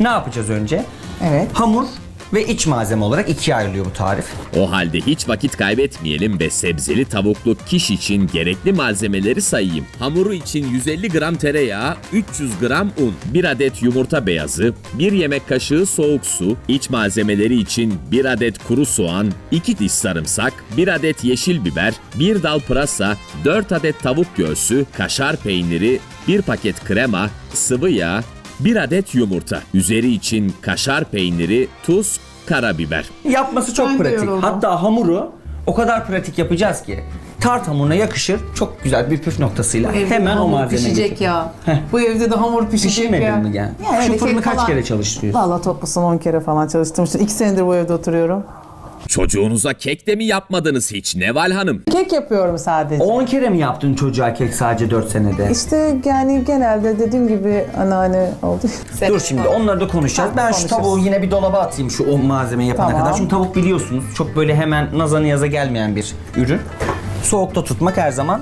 ne yapacağız önce? Evet. Hamur ve iç malzeme olarak ikiye ayrılıyor bu tarif. O halde hiç vakit kaybetmeyelim ve sebzeli tavuklu kiş için gerekli malzemeleri sayayım. Hamuru için yüz elli gram tereyağı, üç yüz gram un, bir adet yumurta beyazı, bir yemek kaşığı soğuk su, iç malzemeleri için bir adet kuru soğan, iki diş sarımsak, bir adet yeşil biber, bir dal pırasa, dört adet tavuk göğsü, kaşar peyniri, bir paket krema, sıvı yağ, bir adet yumurta. Üzeri için kaşar peyniri, tuz, karabiber. Yapması çok ben pratik. Hatta hamuru o kadar pratik yapacağız ki tart hamuruna yakışır. Çok güzel bir püf noktasıyla evde hemen o malzeme pişecek getir. Ya. Heh. Bu evde de hamur pişecek. Pişirmedin ya. Mi yani? Ya şu fırını kaç kere çalıştırıyorsun? Vallahi toplasam on kere falan çalıştırmıştım. iki senedir bu evde oturuyorum. Çocuğunuza kek de mi yapmadınız hiç Neval Hanım? Kek yapıyorum sadece. on kere mi yaptın çocuğa kek sadece dört senede? İşte yani genelde dediğim gibi anneanne oldu. Dur şimdi onları da konuşacağız. Ben şu tavuğu yine bir dolaba atayım şu malzemeyi yapana tamam. kadar. Çünkü tavuk biliyorsunuz çok böyle hemen naza niyaza gelmeyen bir ürün. Soğukta tutmak her zaman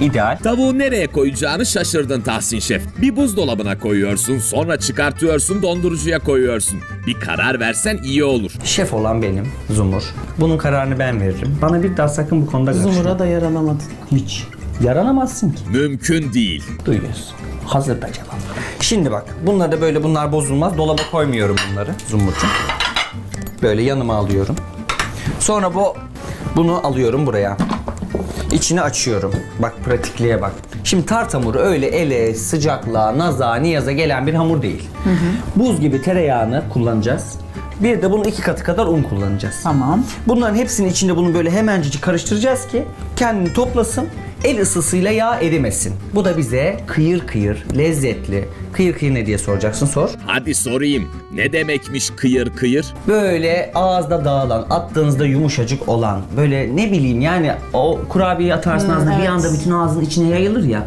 ideal. Tavuğu nereye koyacağını şaşırdın Tahsin Şef. Bir buzdolabına koyuyorsun, sonra çıkartıyorsun, dondurucuya koyuyorsun. Bir karar versen iyi olur. Şef olan benim, Zumur. Bunun kararını ben veririm. Bana bir daha sakın bu konuda karışma. Zumur'a da yaranamadın. Hiç. Yaranamazsın ki. Mümkün değil. Duyuyorsun. Hazır da cevap. Şimdi bak, bunlar da böyle, bunlar bozulmaz. Dolaba koymuyorum bunları Zumur'cum. Böyle yanıma alıyorum. Sonra bu, bunu alıyorum buraya. İçini açıyorum. Bak pratikliğe bak. Şimdi tart hamuru öyle ele, sıcaklığa, naza, niyaza gelen bir hamur değil. Hı hı. Buz gibi tereyağını kullanacağız. Bir de bunun iki katı kadar un kullanacağız. Tamam. Bunların hepsinin içinde bunu böyle hemencecik karıştıracağız ki kendini toplasın, el ısısıyla yağ erimesin. Bu da bize kıyır kıyır, lezzetli. Kıyır kıyır ne diye soracaksın, sor. Hadi sorayım. Ne demekmiş kıyır kıyır? Böyle ağızda dağılan, attığınızda yumuşacık olan, böyle ne bileyim yani o kurabiye atarsın hmm, ağzına evet. bir anda bütün ağzının içine yayılır ya.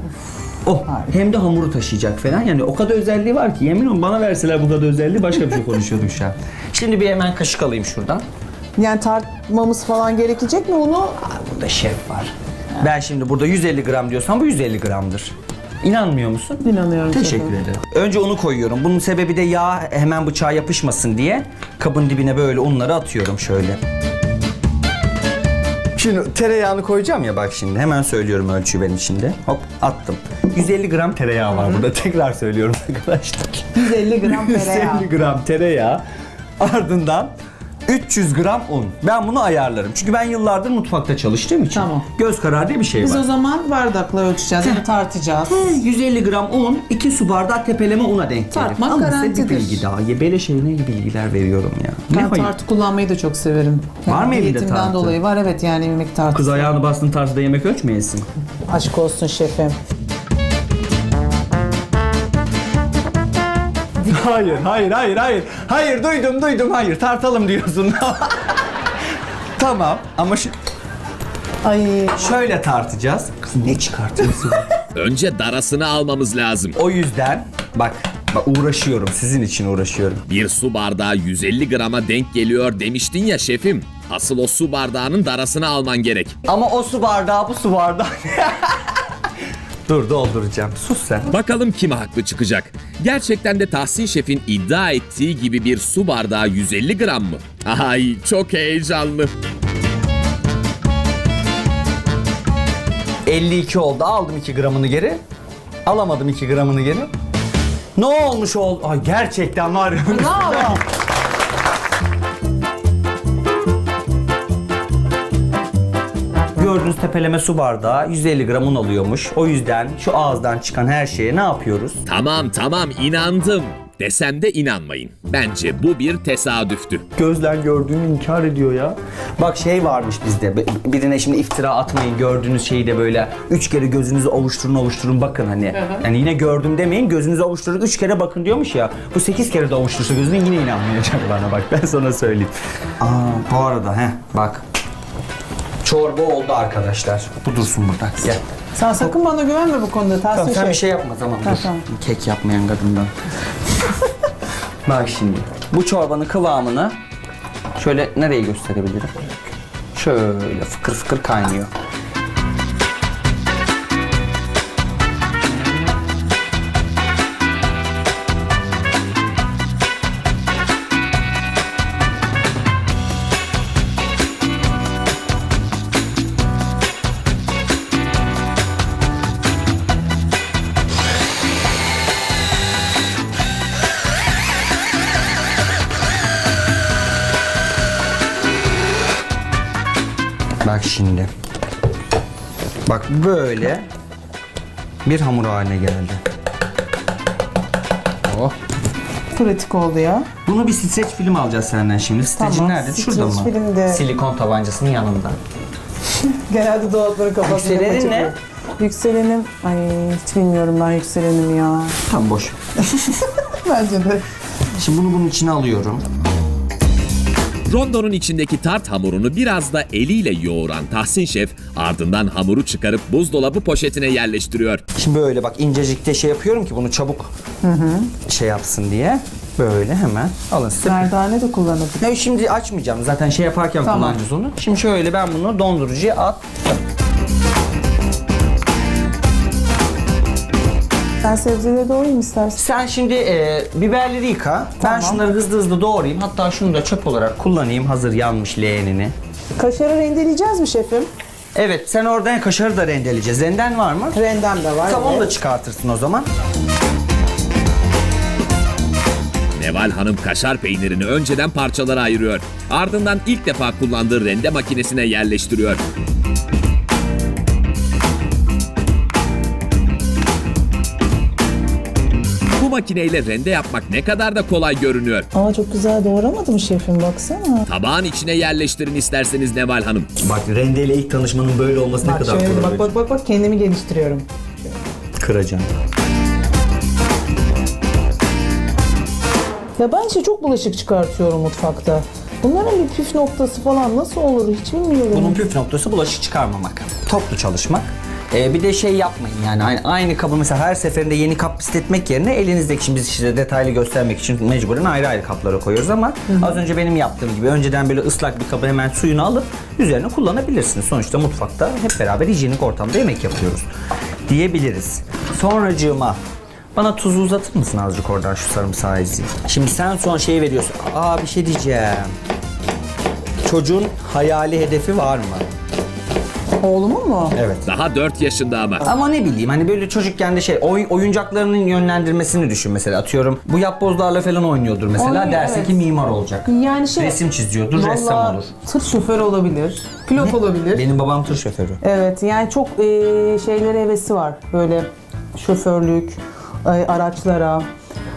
Oh, hem de hamuru taşıyacak falan yani o kadar özelliği var ki yemin olun bana verseler bu kadar özelliği başka bir şey konuşuyorduk şu an. Şimdi bir hemen kaşık alayım şuradan. Yani tartmamız falan gerekecek mi onu? Burada şef var. Yani. Ben şimdi burada yüz elli gram diyorsam bu yüz elli gramdır. İnanmıyor musun? İnanıyorum. Teşekkür ederim. Önce unu koyuyorum. Bunun sebebi de yağ hemen bıçağa yapışmasın diye kabın dibine böyle unları atıyorum şöyle. Şimdi tereyağını koyacağım ya, bak şimdi hemen söylüyorum ölçüyü benim şimdi. Hop attım. yüz elli gram tereyağı var burada. Tekrar söylüyorum arkadaşlar. yüz elli gram tereyağı. yüz elli gram tereyağı. Ardından üç yüz gram un. Ben bunu ayarlarım. Çünkü ben yıllardır mutfakta çalıştığım için. Tamam. Göz kararı diye bir şey var. Biz o zaman bardakla ölçeceğiz, yani tartacağız. yüz elli gram un, iki su bardağı tepeleme una denk gelir. Tartmak garantidir. Bir bilgi daha. Ya böyle şeyine iyi bilgiler veriyorum ya. Ben ne tartı hayır? kullanmayı da çok severim. Var yani mı evinde tartı? Dolayı var evet, yani yemek tartısı. Kız ayağını bastın tartıda yemek ölçmeyesin. Aşk olsun şefim. Hayır, hayır, hayır, hayır. Hayır, duydum, duydum, hayır. Tartalım diyorsun. Tamam ama şu... Ay. Şöyle tartacağız. Kız ne çıkartıyorsun? Önce darasını almamız lazım. O yüzden bak, bak uğraşıyorum, sizin için uğraşıyorum. Bir su bardağı yüz elli grama denk geliyor demiştin ya şefim. Asıl o su bardağının darasını alman gerek. Ama o su bardağı bu su bardağı. Dur dolduracağım. Sus sen. Bakalım kim haklı çıkacak? Gerçekten de Tahsin Şef'in iddia ettiği gibi bir su bardağı yüz elli gram mı? Ay çok heyecanlı. elli iki oldu. Aldım iki gramını geri. Alamadım iki gramını geri. Ne olmuş oldu? Ay gerçekten var ya. Bravo. Gördüğünüz tepeleme su bardağı yüz elli gram un alıyormuş. O yüzden şu ağızdan çıkan her şeye ne yapıyoruz? Tamam tamam inandım. Desem de inanmayın. Bence bu bir tesadüftü. Gözler gördüğünü inkar ediyor ya. Bak şey varmış bizde. Birine şimdi iftira atmayın. Gördüğünüz şeyi de böyle üç kere gözünüzü ovuşturun ovuşturun bakın hani. Hı hı. Yani yine gördüm demeyin. Gözünüzü ovuşturun üç kere bakın diyormuş ya. Bu sekiz kere de ovuştursa gözüne yine inanmayacak bana bak. Ben sana söyleyeyim. Aa, bu arada he bak. Çorba oldu arkadaşlar. Bu dursun burada. Gel. Sen sakın bana güvenme bu konuda. Tahsin Şef. Sen bir şey yapma tamam. Tamam, tamam. Kek yapmayan kadından. Bak şimdi. Bu çorbanın kıvamını şöyle nereye gösterebilirim? Şöyle fıkır fıkır kaynıyor. Bak şimdi. Bak böyle bir hamur haline geldi. Oh. Pratik oldu ya. Bunu bir streç film alacağız senden şimdi. Streçin tamam, nerede? Şurada mı? Filmde. Silikon tabancasının yanında. Genelde dolapları kapatıyorum. Yükselenin ne? Yükselenim. Ay hiç bilmiyorum ben yükselenim ya. Tam boş. Bence de. Şimdi bunu bunun içine alıyorum. Rondonun içindeki tart hamurunu biraz da eliyle yoğuran Tahsin Şef ardından hamuru çıkarıp buzdolabı poşetine yerleştiriyor. Şimdi böyle bak incecikte şey yapıyorum ki bunu çabuk hı hı. şey yapsın diye. Böyle hemen alın. Merdane de kullanabilir. Ne şimdi açmayacağım zaten şey yaparken tamam. kullanacağız onu. Şimdi şöyle ben bunu dondurucuya attım. Sen sebzeleri doğrayayım istersen. Sen şimdi e, biberleri yıka. Tamam. Ben şunları hızlı hızlı doğrayayım. Hatta şunu da çöp olarak kullanayım. Hazır yanmış leğenini. Kaşarı rendeleyeceğiz mi şefim? Evet. Sen oradan kaşarı da rendeleyeceğiz. Renden var mı? Rendem de var. Tamam evet. da çıkartırsın o zaman. Neval Hanım kaşar peynirini önceden parçalara ayırıyor. Ardından ilk defa kullandığı rende makinesine yerleştiriyor. Makineyle rende yapmak ne kadar da kolay görünüyor. Aa çok güzel doğramadı mı şefim baksana. Tabağın içine yerleştirin isterseniz Neval Hanım. Bak rendeyle ilk tanışmanın böyle olması bak, ne kadar kolay. Bak bak bak bak kendimi geliştiriyorum. Kıracağım. Ya ben işte çok bulaşık çıkartıyorum mutfakta. Bunların bir püf noktası falan nasıl olur hiç bilmiyorum. Bunun püf noktası bulaşık çıkarmamak. Toplu çalışmak. Ee, bir de şey yapmayın yani aynı, aynı kabı mesela her seferinde yeni kap pisletmek yerine elinizdeki şimdi biz işte detaylı göstermek için mecburen ayrı ayrı kaplara koyuyoruz ama hı hı. az önce benim yaptığım gibi önceden böyle ıslak bir kabı hemen suyunu alıp üzerine kullanabilirsiniz. Sonuçta mutfakta hep beraber hijyenik ortamda yemek yapıyoruz diyebiliriz. Sonracığıma bana tuzu uzatır mısın azıcık oradan şu sarımsağı izleyeyim. Şimdi sen son şeyi veriyorsun. Aa bir şey diyeceğim. Çocuğun hayali hedefi var mı? Oğlumun mu? Evet. Daha dört yaşında ama. Ama ne bileyim hani böyle çocukken de şey oy, oyuncaklarının yönlendirmesini düşün mesela, atıyorum. Bu yapbozlarla falan oynuyordur mesela. Oynuyor, derse evet. ki mimar olacak. Yani şey, resim çiziyordur, ressam olur. Tır şoförü olabilir, pilot ne? olabilir. Benim babam tır şoförü. Evet yani çok e, şeylere hevesi var. Böyle şoförlük, e, araçlara.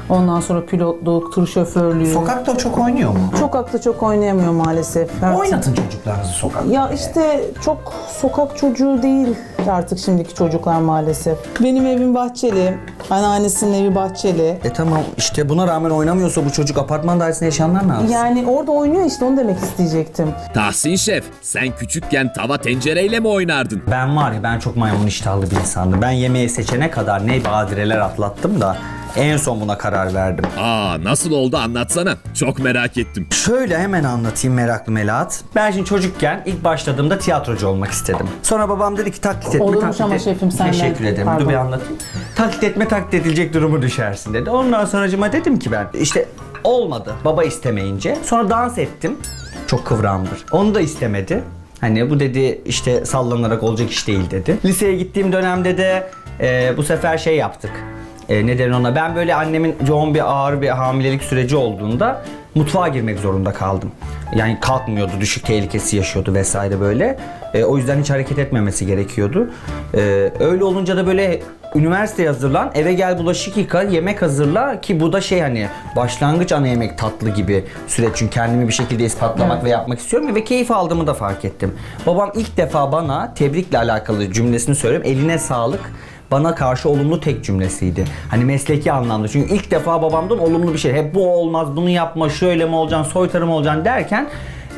Ondan sonra pilotluk, tur şoförlüğü. Sokakta çok oynuyor mu? Sokakta çok oynayamıyor maalesef. Evet. Oynatın çocuklarınızı sokakta. Ya işte çok sokak çocuğu değil artık şimdiki çocuklar maalesef. Benim evim bahçeli, anneannesinin evi bahçeli. E tamam işte dona rağmen oynamıyorsa bu çocuk apartman dairesinde yaşayanlar ne yapsın? Yani orada oynuyor işte, onu demek isteyecektim. Tahsin Şef, sen küçükken tava tencereyle mi oynardın? Ben var ya ben çok maymun iştahlı bir insandım. Ben yemeği seçene kadar ne badireler atlattım da en son buna karar verdim. Aa, nasıl oldu anlatsana. Çok merak ettim. Şöyle hemen anlatayım meraklı Melahat. Ben şimdi çocukken ilk başladığımda tiyatrocu olmak istedim. Sonra babam dedi ki taklit etme. Olurmuş taklit ama et... şefim senden. Teşekkür ederim. Pardon. Dur bir anlatayım. Taklit etme, taklit edilecek durumu düşersin dedi. Ondan sonracıma dedim ki ben işte olmadı baba istemeyince. Sonra dans ettim. Çok kıvramdır. Onu da istemedi. Hani bu dedi işte sallanarak olacak iş değil dedi. Liseye gittiğim dönemde de e, bu sefer şey yaptık. Ee, ne derim ona? Ben böyle annemin yoğun bir ağır bir hamilelik süreci olduğunda mutfağa girmek zorunda kaldım. Yani kalkmıyordu, düşük tehlikesi yaşıyordu vesaire böyle. Ee, o yüzden hiç hareket etmemesi gerekiyordu. Ee, öyle olunca da böyle üniversiteye hazırlan, eve gel bulaşık yıka, yemek hazırla ki bu da şey hani başlangıç ana yemek tatlı gibi süreç. Çünkü kendimi bir şekilde ispatlamak evet. ve yapmak istiyorum ve keyif aldığımı da fark ettim. Babam ilk defa bana tebrikle alakalı cümlesini söylüyorum. Eline sağlık. Bana karşı olumlu tek cümlesiydi. Hani mesleki anlamda. Çünkü ilk defa babamdan olumlu bir şey. Hep bu olmaz, bunu yapma, şöyle mi olacaksın, soytarı mı olacaksın derken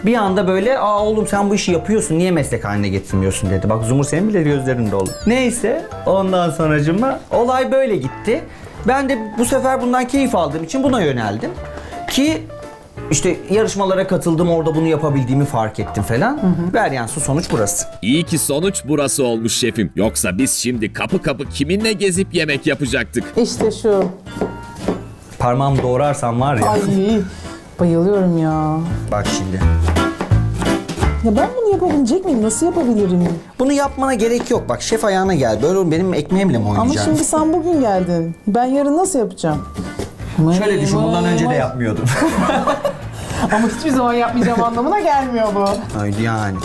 bir anda böyle aa oğlum sen bu işi yapıyorsun, niye meslek haline getirmiyorsun dedi. Bak Zumur senin bile gözlerinde oldu. Neyse ondan sonracığıma olay böyle gitti. Ben de bu sefer bundan keyif aldığım için buna yöneldim. Ki İşte yarışmalara katıldım, orada bunu yapabildiğimi fark ettim falan. Varyansı sonuç burası. İyi ki sonuç burası olmuş şefim. Yoksa biz şimdi kapı kapı kiminle gezip yemek yapacaktık. İşte şu. Parmağımı doğrarsam var ya. Ay bayılıyorum ya. Bak şimdi. Ya ben bunu yapabilecek miyim? Nasıl yapabilirim? Bunu yapmana gerek yok. Bak şef ayağına gel. Böyle benim ekmeğimle mi oynayacaksın? Ama şimdi sen bugün geldin. Ben yarın nasıl yapacağım? Şöyle düşün, bundan önce de yapmıyordum. Ama hiçbir zaman yapmayacağım anlamına gelmiyor bu. Öyle yani.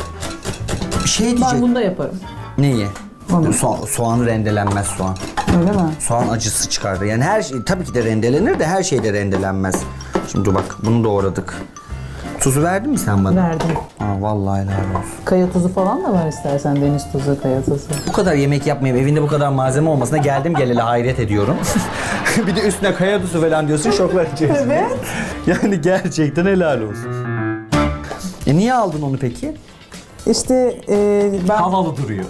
Bir şey diyecek. Ben bunu da yaparım. Neyi? So soğanı rendelenmez soğan. Öyle mi? Soğan acısı çıkardı. Yani her şey tabii ki de rendelenir de her şey de rendelenmez. Şimdi bak bunu doğradık. Tuzu verdin mi sen bana? Verdim. Aa, vallahi helal olsun. Kaya tuzu falan da var istersen, deniz tuzu, kaya tuzu. Bu kadar yemek yapmayayım, evinde bu kadar malzeme olmasına geldim geleli hayret ediyorum. Bir de üstüne kaya tuzu falan diyorsun, şoklar içerisinde. Evet. Yani gerçekten helal olsun. E niye aldın onu peki? İşte e, ben... Havalı duruyor.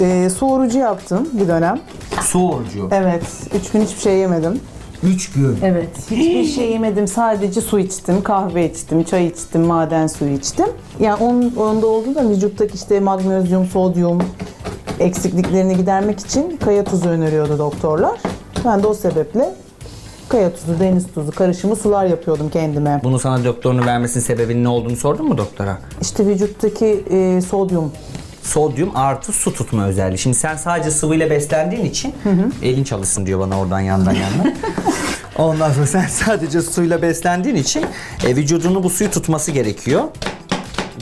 E, soğurucu yaptım bir dönem. Soğurucu? Evet. Üç gün hiçbir şey yemedim. Üç gün. Evet. Hiçbir şey yemedim. Sadece su içtim, kahve içtim, çay içtim, maden suyu içtim. Yani onun, onda oldu da vücuttaki işte magnezyum, sodyum eksikliklerini gidermek için kaya tuzu öneriyordu doktorlar. Ben de o sebeple kaya tuzu, deniz tuzu karışımı sular yapıyordum kendime. Bunu sana doktorunu vermesinin sebebinin ne olduğunu sordun mu doktora? İşte vücuttaki e, sodyum. Sodyum artı su tutma özelliği. Şimdi sen sadece sıvıyla beslendiğin için hı hı. elin çalışsın diyor bana oradan yandan yandan. Ondan sonra sen sadece suyla beslendiğin için e, vücudunu bu suyu tutması gerekiyor.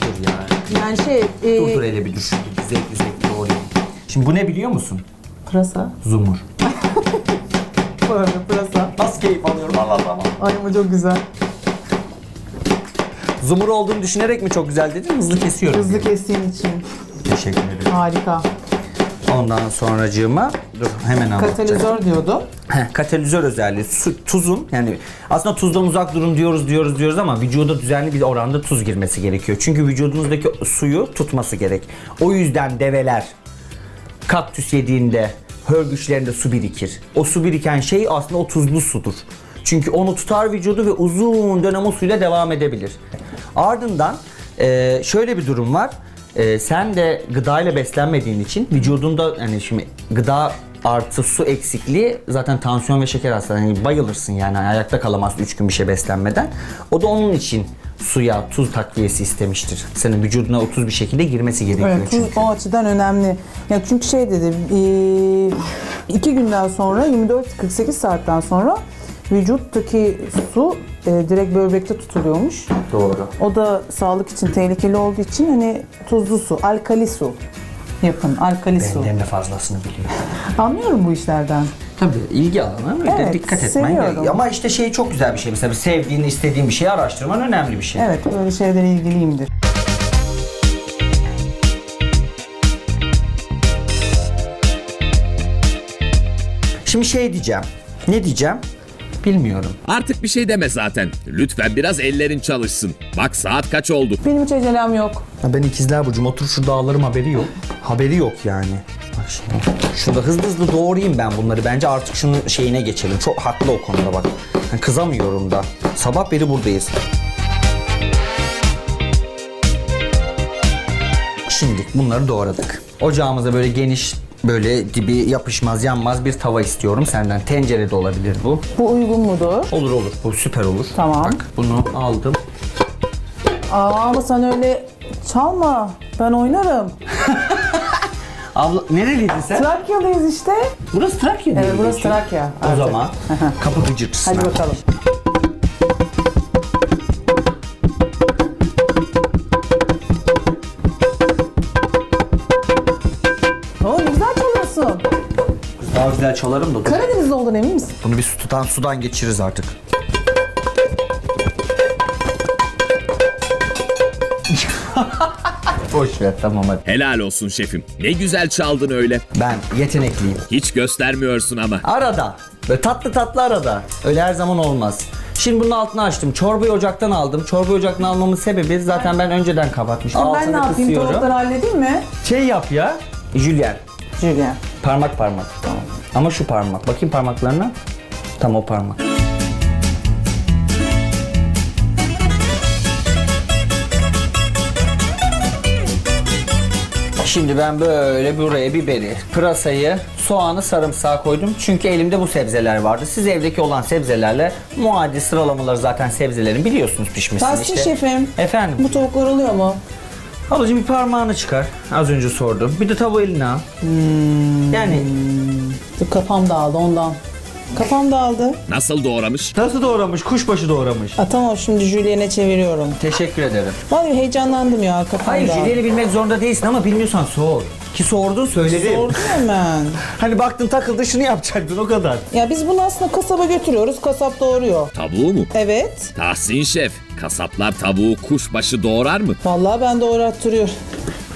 Dur yani. Yani şey... E... Dur dur hele bir düşün. Zevkli zevkli doğru. Şimdi bu ne biliyor musun? Pırasa. Zumur. Böyle pırasa. Nasıl keyif alıyorum Allah Allah. Ay bu çok güzel. Zumur olduğunu düşünerek mi çok güzel dedin? Hızlı kesiyorum. Hızlı kestiğin için. Teşekkür ederim. Harika. Ondan sonracığıma dur hemen anlatacağım. Katalizör diyordu. Heh, katalizör özelliği su, tuzun yani aslında tuzdan uzak durun diyoruz diyoruz diyoruz ama vücuda düzenli bir oranda tuz girmesi gerekiyor. Çünkü vücudunuzdaki suyu tutması gerek. O yüzden develer kaktüs yediğinde hörgüçlerinde su birikir. O su biriken şey aslında o tuzlu sudur. Çünkü onu tutar vücudu ve uzun dönem o suyla devam edebilir. Ardından e, şöyle bir durum var. Ee, sen de gıdayla beslenmediğin için vücudunda hani şimdi gıda artı su eksikliği zaten tansiyon ve şeker hastalığı. Yani bayılırsın yani ayakta kalamazsın üç gün bir şey beslenmeden. O da onun için suya, tuz takviyesi istemiştir. Senin vücuduna o tuz bir şekilde girmesi gerekiyor evet, çünkü. Tuz o açıdan önemli. Ya çünkü şey dedi, iki günden sonra, yirmi dört kırk sekiz saatten sonra vücuttaki su e, direkt böbrekte tutuluyormuş. Doğru. O da sağlık için tehlikeli olduğu için hani tuzlu su, alkali su yapın, alkali ben su. Ben de fazlasını biliyorum. Anlıyorum bu işlerden. Tabii ilgi alanı ve evet, dikkat etmen gerekiyor. Ama işte şey çok güzel bir şey. Mesela sevdiğini, istediğin bir şeyi araştırman önemli bir şey. Evet, böyle şeylere ilgiliyimdir. Şimdi şey diyeceğim. Ne diyeceğim? Bilmiyorum. Artık bir şey deme zaten. Lütfen biraz ellerin çalışsın. Bak saat kaç oldu? Benim hiç acelem yok. Ya ben ikizler burcum. Otur şu dağlarım haberi yok. Haberi yok yani. Bak şimdi. Şurada hızlı hızlı doğrayayım ben bunları. Bence artık şunun şeyine geçelim. Çok haklı o konuda bak. Yani kızamıyorum da. Sabah beri buradayız. Şimdi bunları doğradık. Ocağımıza böyle geniş... Böyle dibi yapışmaz, yanmaz bir tava istiyorum senden. Tencere de olabilir bu. Bu uygun mudur? Olur olur. Bu süper olur. Tamam. Bak bunu aldım. Aa ama sen öyle çalma. Ben oynarım. Abla nereliydin sen? Trakya'dayız işte. Burası Trakya değil mi? Evet burası için. Trakya. Artık. O zaman kapı gıcırtısına. Hadi bakalım. Daha güzel çalarım da. Karadeniz olduğunu emin misin? Bunu bir sudan sudan geçiririz artık. Boş ver tamam hadi. Helal olsun şefim. Ne güzel çaldın öyle. Ben yetenekliyim. Hiç göstermiyorsun ama. Arada. Böyle tatlı tatlı arada. Öyle her zaman olmaz. Şimdi bunun altını açtım. Çorbayı ocaktan aldım. Çorbayı ocaktan almamın sebebi zaten ben önceden kapatmıştım. Ama ben ne yapayım? Tavukları halledeyim mi? Şey yap ya. Julien. Julien. Parmak parmak. Tamam. Ama şu parmak. Bakayım parmaklarına. Tam o parmak. Şimdi ben böyle buraya biberi, pırasayı, soğanı, sarımsağı koydum. Çünkü elimde bu sebzeler vardı. Siz evdeki olan sebzelerle muadil sıralamaları zaten sebzelerin biliyorsunuz pişmişsin Tahsin işte. Tahsin şefim. Efendim? Bu tavuklar oluyor mu? Ablacığım bir parmağını çıkar. Az önce sordu. Bir de tavuğu eline al. Hmm. Yani... Kafam dağıldı ondan. Kafam dağıldı. Nasıl doğramış? Nasıl doğramış? Kuşbaşı doğramış. Aa, tamam şimdi Julien'e çeviriyorum. Teşekkür ederim. Vallahi heyecanlandım ya kafam. Hayır Julien'i bilmek zorunda değilsin ama bilmiyorsan sor. Ki sordun söyledim. Sordum hemen. Hani baktın takıldı şunu yapacaktın o kadar. Ya biz bunu aslında kasaba götürüyoruz. Kasap doğuruyor. Tavuğu mu? Evet. Tahsin Şef, kasaplar tavuğu kuşbaşı doğrar mı? Vallahi ben doğrattırıyorum.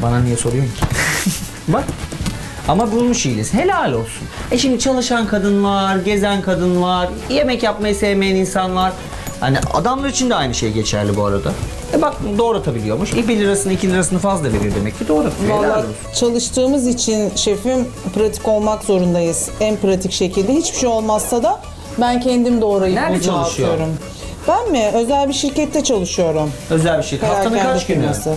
Bana niye soruyorsun ki? Bak. Ama bulmuş iyiyiz. Helal olsun. E şimdi çalışan kadınlar, gezen kadınlar, yemek yapmayı sevmeyen insanlar. Hani adamlar için de aynı şey geçerli bu arada. E bak doğratabiliyormuş. E bir lirasını iki lirasını fazla veriyor demek ki doğratıyor. Vallahi çalıştığımız için şefim pratik olmak zorundayız. En pratik şekilde. Hiçbir şey olmazsa da ben kendim doğrayıp nerede çalışıyorum? Ben mi? Özel bir şirkette çalışıyorum. Özel bir şirket. Haftanın kaç günü? Firması.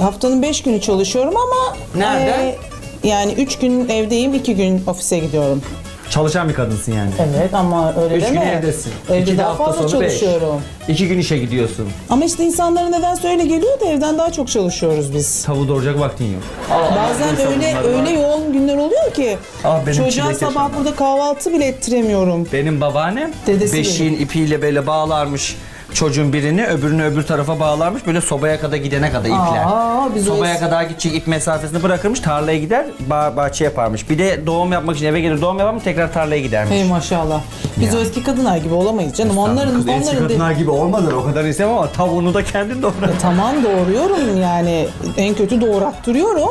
Haftanın beş günü çalışıyorum ama... Nerede? E, Yani üç gün evdeyim, iki gün ofise gidiyorum. Çalışan bir kadınsın yani. Evet ama öyle deme. Üç gün evdesin. Evde daha fazla çalışıyorum. Beş. İki gün işe gidiyorsun. Ama işte insanlara nedense öyle geliyor da evden daha çok çalışıyoruz biz. Tavuğu doğuracak vaktin yok. Aa, bazen öyle öyle yoğun günler oluyor ki. Ah, çocuğa sabah yaşamam. Burada kahvaltı bile ettiremiyorum. Benim babaannem dedesi beşiğin benim. İpiyle böyle bağlarmış. Çocuğun birini öbürünü öbür tarafa bağlarmış. Böyle sobaya kadar gidene kadar ipler. Aa, sobaya kadar gidecek ip mesafesini bırakırmış. Tarlaya gider, bah bahçe yaparmış. Bir de doğum yapmak için eve gelir, doğum yapar mı tekrar tarlaya gidermiş. Hey maşallah. Biz ya. Eski kadınlar gibi olamayız canım. Onların, onların eski kadınlar de... gibi olmadılar. O kadar istemem ama tavuğunu da kendin doğrar. E, tamam doğruyorum yani. En kötü doğrattırıyorum.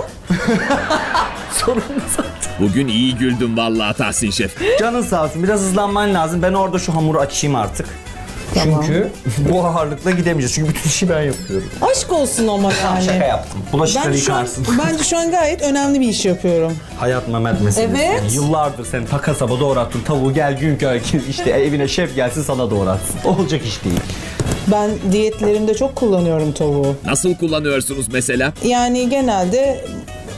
Sorun zaten. Bugün iyi güldüm vallahi Tahsin Şef. Canın sağ olsun. Biraz hızlanman lazım. Ben orada şu hamuru açayım artık. Çünkü tamam. Bu ağırlıkla gidemeyeceğiz. Çünkü bütün işi ben yapıyorum. Aşk olsun ama yani. Şaka yaptım. Bulaşıkları yıkarsın. Bence şu an gayet önemli bir iş yapıyorum. Hayat Mehmet meselesi. Evet. Yani yıllardır sen ta kasaba doğrattın tavuğu gel gün gölge işte evine şef gelsin sana doğratsın. Olacak iş değil. Ben diyetlerimde çok kullanıyorum tavuğu. Nasıl kullanıyorsunuz mesela? Yani genelde...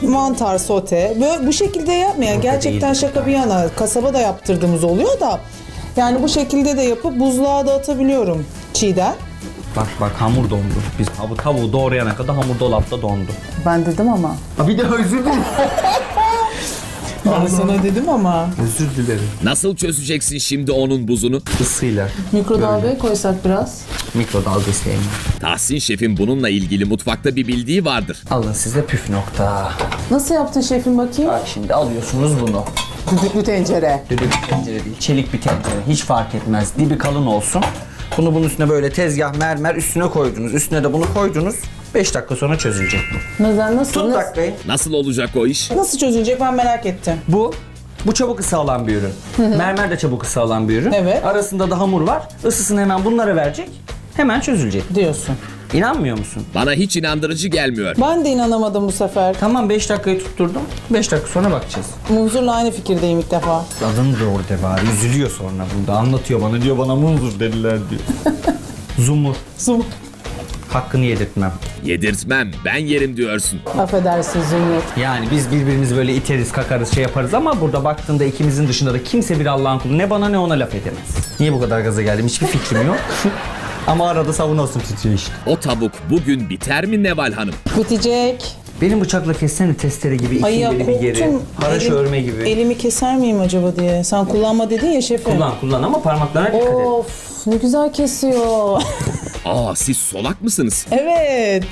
Mantar, sote. Böyle bu şekilde yapmayan. Gerçekten şaka bir yana. Kasaba da yaptırdığımız oluyor da. Yani bu şekilde de yapıp buzluğa da atabiliyorum çiğden. Bak bak hamur dondu. Biz tavuğu, tavuğu doğrayana kadar hamur dolapta dondu. Ben dedim ama. Ha, bir de özür dilerim. Ben sana dedim ama. Özür dilerim. Nasıl çözeceksin şimdi onun buzunu? Isıyla. Mikrodalgaya koysak biraz. Mikrodalga sevmiyorum. Tahsin Şef'in bununla ilgili mutfakta bir bildiği vardır. Alın size püf nokta. Nasıl yaptın şefim bakayım? Bak şimdi alıyorsunuz bunu. Düdüklü tencere. Düdüklü tencere değil, çelik bir tencere. Hiç fark etmez. Dibi kalın olsun. Bunu bunun üstüne böyle tezgah mermer üstüne koydunuz. Üstüne de bunu koydunuz. beş dakika sonra çözülecek bu. Neden? Nasıl? Tut dakikayı. Nasıl olacak o iş? Nasıl çözülecek ben merak ettim. Bu, bu çabuk ısı alan bir ürün. Mermer de çabuk ısı alan bir ürün. Evet. Arasında da hamur var. Isısını hemen bunlara verecek. Hemen çözülecek. Diyorsun. İnanmıyor musun? Bana hiç inandırıcı gelmiyor. Ben de inanamadım bu sefer. Tamam beş dakikayı tutturdum. beş dakika sonra bakacağız. Munzur'la aynı fikirdeyim ilk defa. Kadın da orada var. Üzülüyor sonra burada. Anlatıyor bana diyor bana Munzur dediler diyor. Zumur. Zumur. Hakkını yedirtmem. Yedirtmem, ben yerim diyorsun. Affedersin Zumur. Yani biz birbirimizi böyle iteriz, kakarız, şey yaparız ama burada baktığında ikimizin dışında da kimse bir Allah'ın kulu ne bana ne ona laf edemez. Niye bu kadar gaza geldim hiçbir fikrim yok. Ama arada savunasım titriyor işte. O tavuk bugün biter mi Neval Hanım? Bitecek. Benim bıçakla kessene testere gibi iki bir geri. Haraç örme gibi. Elimi keser miyim acaba diye. Sen kullanma dedin ya şefim. Kullan kullan ama parmaklarına dikkat et. Of ne güzel kesiyor. Aa siz solak mısınız? Evet.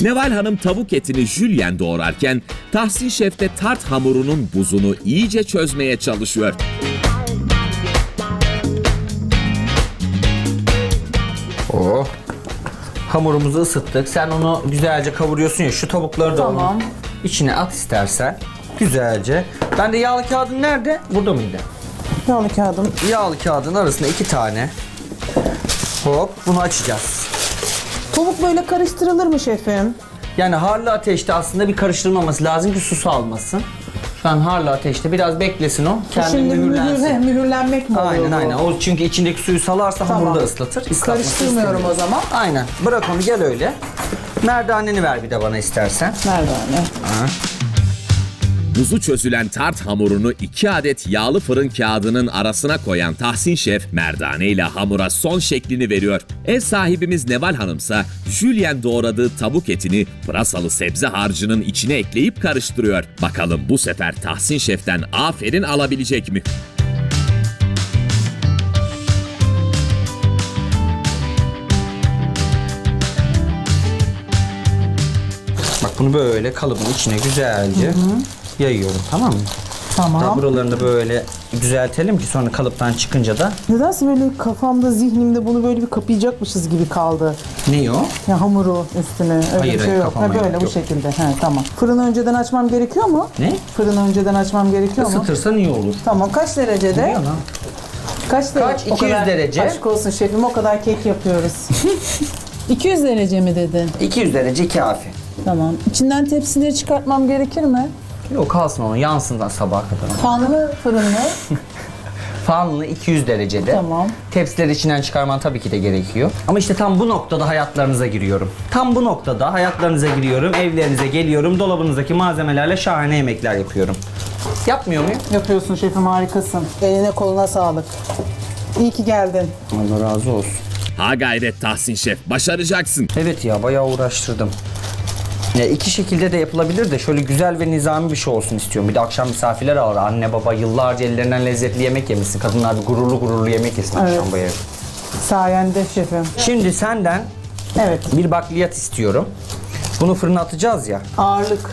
Neval Hanım tavuk etini jülyen doğrarken Tahsin Şef de tart hamurunun buzunu iyice çözmeye çalışıyor. Oh. Hamurumuzu ısıttık. Sen onu güzelce kavuruyorsun ya. Şu tavukları da tamam. Onun içine at istersen. Güzelce. Ben de yağlı kağıdın nerede? Burada mıydı? Yağlı kağıdım. Yağlı kağıdın arasında iki tane. Hop bunu açacağız. Tavuk böyle karıştırılır mı şefim? Yani harlı ateşte aslında bir karıştırılmaması lazım ki su salmasın. Şu an harlı ateşte biraz beklesin o. Kendi mühürlensin. Mühür, mühürlenmek mi aynen oluyor? Aynen aynen. Çünkü içindeki suyu salarsa tamam. Hamuru da ıslatır. Karıştırmıyorum o zaman. Aynen. Bırak onu gel öyle. Merdaneni ver bir de bana istersen. Merdane. Ha. Buzu çözülen tart hamurunu iki adet yağlı fırın kağıdının arasına koyan Tahsin Şef merdane ile hamura son şeklini veriyor. Ev sahibimiz Neval Hanımsa jülyen doğradığı tavuk etini pırasalı sebze harcının içine ekleyip karıştırıyor. Bakalım bu sefer Tahsin Şef'ten aferin alabilecek mi? Bak bunu böyle kalıbın içine güzelce... Hı hı. Yayıyorum tamam mı? Tamam. Daha buralarını böyle düzeltelim ki sonra kalıptan çıkınca da. Nedense böyle kafamda zihnimde bunu böyle bir kapayacakmışız gibi kaldı. Ne o? Ya hamuru üstüne. Öyle hayır şey hayır yok. Ha, böyle yok. Bu şekilde. He, tamam. Fırını önceden açmam gerekiyor mu? Ne? Fırını önceden açmam gerekiyor mu? Isıtırsan iyi olur. Tamam kaç derecede? Kaç derece? Kaç? iki yüz derece. Aşk olsun şefim o kadar kek yapıyoruz. iki yüz derece mi dedin? iki yüz derece kafi. Tamam. İçinden tepsileri çıkartmam gerekir mi? Yok kalsın onu yansın da sabaha kadar. Fanlı fırın mı? Fanlı iki yüz derecede. Tamam. Tepsileri içinden çıkarman tabii ki de gerekiyor. Ama işte tam bu noktada hayatlarınıza giriyorum. Tam bu noktada hayatlarınıza giriyorum, evlerinize geliyorum, dolabınızdaki malzemelerle şahane yemekler yapıyorum. Yapmıyor muyum? Yapıyorsun şefim harikasın. Eline koluna sağlık. İyi ki geldin. Allah razı olsun. Ha gayret Tahsin Şef başaracaksın. Evet ya bayağı uğraştırdım. Ya iki şekilde de yapılabilir de şöyle güzel ve nizami bir şey olsun istiyorum. Bir de akşam misafirler ağır. Anne baba yıllarca ellerinden lezzetli yemek yemişsin. Kadınlar bir gururlu gururlu yemek yesin evet. Akşam bayarı. Sayende şefim. Şimdi senden evet. Bir bakliyat istiyorum. Bunu fırına atacağız ya. Ağırlık.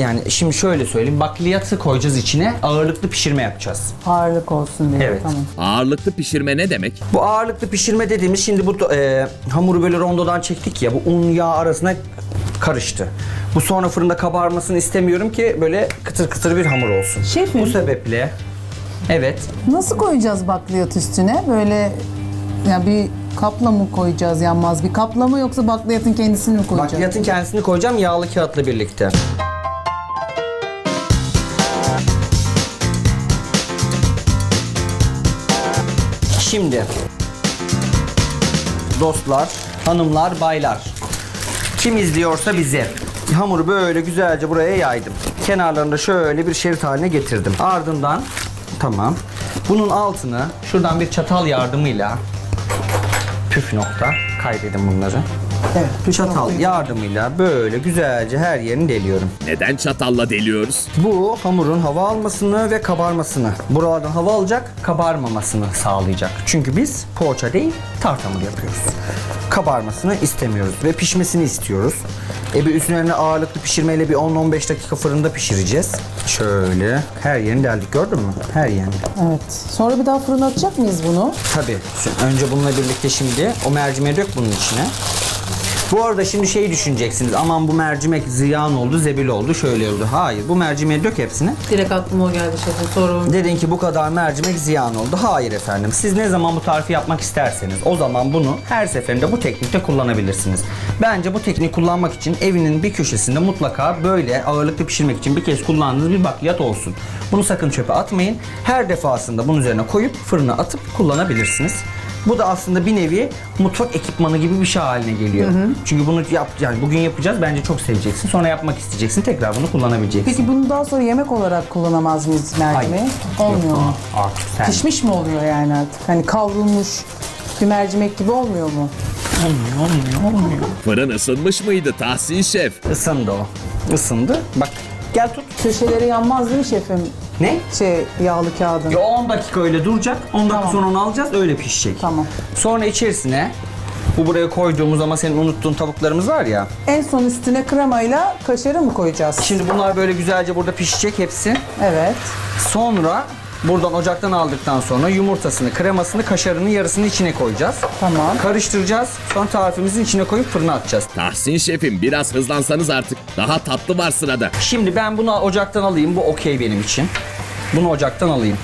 Yani şimdi şöyle söyleyeyim. Bakliyatı koyacağız içine. Ağırlıklı pişirme yapacağız. Ağırlık olsun diye. Evet. Tamam. Ağırlıklı pişirme ne demek? Bu ağırlıklı pişirme dediğimiz şimdi bu e, hamuru böyle rondodan çektik ya. Bu un yağ arasına... Karıştı. Bu sonra fırında kabarmasını istemiyorum ki böyle kıtır kıtır bir hamur olsun. Şefim. Bu sebeple evet. Nasıl koyacağız bakliyat üstüne? Böyle ya bir kapla mı koyacağız yanmaz bir kapla mı yoksa bakliyatın kendisini mi koyacağız? Bakliyatın kendisini koyacağım yağlı kağıtla birlikte. Şimdi dostlar, hanımlar, baylar. Kim izliyorsa bizi. Hamuru böyle güzelce buraya yaydım. Kenarlarında şöyle bir şerit haline getirdim. Ardından tamam. Bunun altını şuradan bir çatal yardımıyla püf nokta. Kaydedin bunları. Evet, çatal yardımıyla böyle güzelce her yerini deliyorum. Neden çatalla deliyoruz? Bu hamurun hava almasını ve kabarmasını, buralardan hava alacak, kabarmamasını sağlayacak. Çünkü biz poğaça değil, tart hamuru yapıyoruz. Kabarmasını istemiyoruz ve pişmesini istiyoruz. E bir üstüne ağırlıklı pişirmeyle bir on on beş dakika fırında pişireceğiz. Şöyle her yerini deldik, gördün mü? Her yerini. Evet. Sonra bir daha fırına atacak mıyız bunu? Tabii. Şimdi önce bununla birlikte şimdi o mercimeği dök bunun içine. Bu arada şimdi şey düşüneceksiniz, aman bu mercimek ziyan oldu, zebil oldu, şöyle oldu. Hayır, bu mercimeği dök hepsini. Direkt aklıma o geldi şefim, sorun. Dedin ki bu kadar mercimek ziyan oldu. Hayır efendim, siz ne zaman bu tarifi yapmak isterseniz o zaman bunu her seferinde bu teknikte kullanabilirsiniz. Bence bu tekniği kullanmak için evinin bir köşesinde mutlaka böyle ağırlıklı pişirmek için bir kez kullandığınız bir bakliyat olsun. Bunu sakın çöpe atmayın. Her defasında bunun üzerine koyup fırına atıp kullanabilirsiniz. Bu da aslında bir nevi mutfak ekipmanı gibi bir şey haline geliyor. Hı hı. Çünkü bunu yap, yani bugün yapacağız, bence çok seveceksin. Sonra yapmak isteyeceksin, tekrar bunu kullanabileceksin. Peki bunu daha sonra yemek olarak kullanamaz mıyız mercimeği? Olmuyor mu? Artık pişmiş mi oluyor yani artık? Hani kavrulmuş bir mercimek gibi olmuyor mu? Olmuyor, olmuyor, olmuyor. Fırın ısınmış mıydı Tahsin Şef? Isındı o. Isındı. Bak gel tut. Köşeleri yanmaz değil mi şefim? Ne? Şey, yağlı kağıdın. Ya on dakika öyle duracak, on dakika tamam. Sonra onu alacağız, öyle pişecek. Tamam. Sonra içerisine, bu buraya koyduğumuz ama senin unuttuğun tavuklarımız var ya. En son üstüne kremayla kaşarı mı koyacağız? Şimdi bunlar böyle güzelce burada pişecek hepsi. Evet. Sonra buradan ocaktan aldıktan sonra yumurtasını, kremasını, kaşarının yarısını içine koyacağız. Tamam. Karıştıracağız. Sonra tarifimizin içine koyup fırına atacağız. Tahsin Şef'im, biraz hızlansanız artık. Daha tatlı var sırada. Şimdi ben bunu ocaktan alayım. Bu okey benim için. Bunu ocaktan alayım.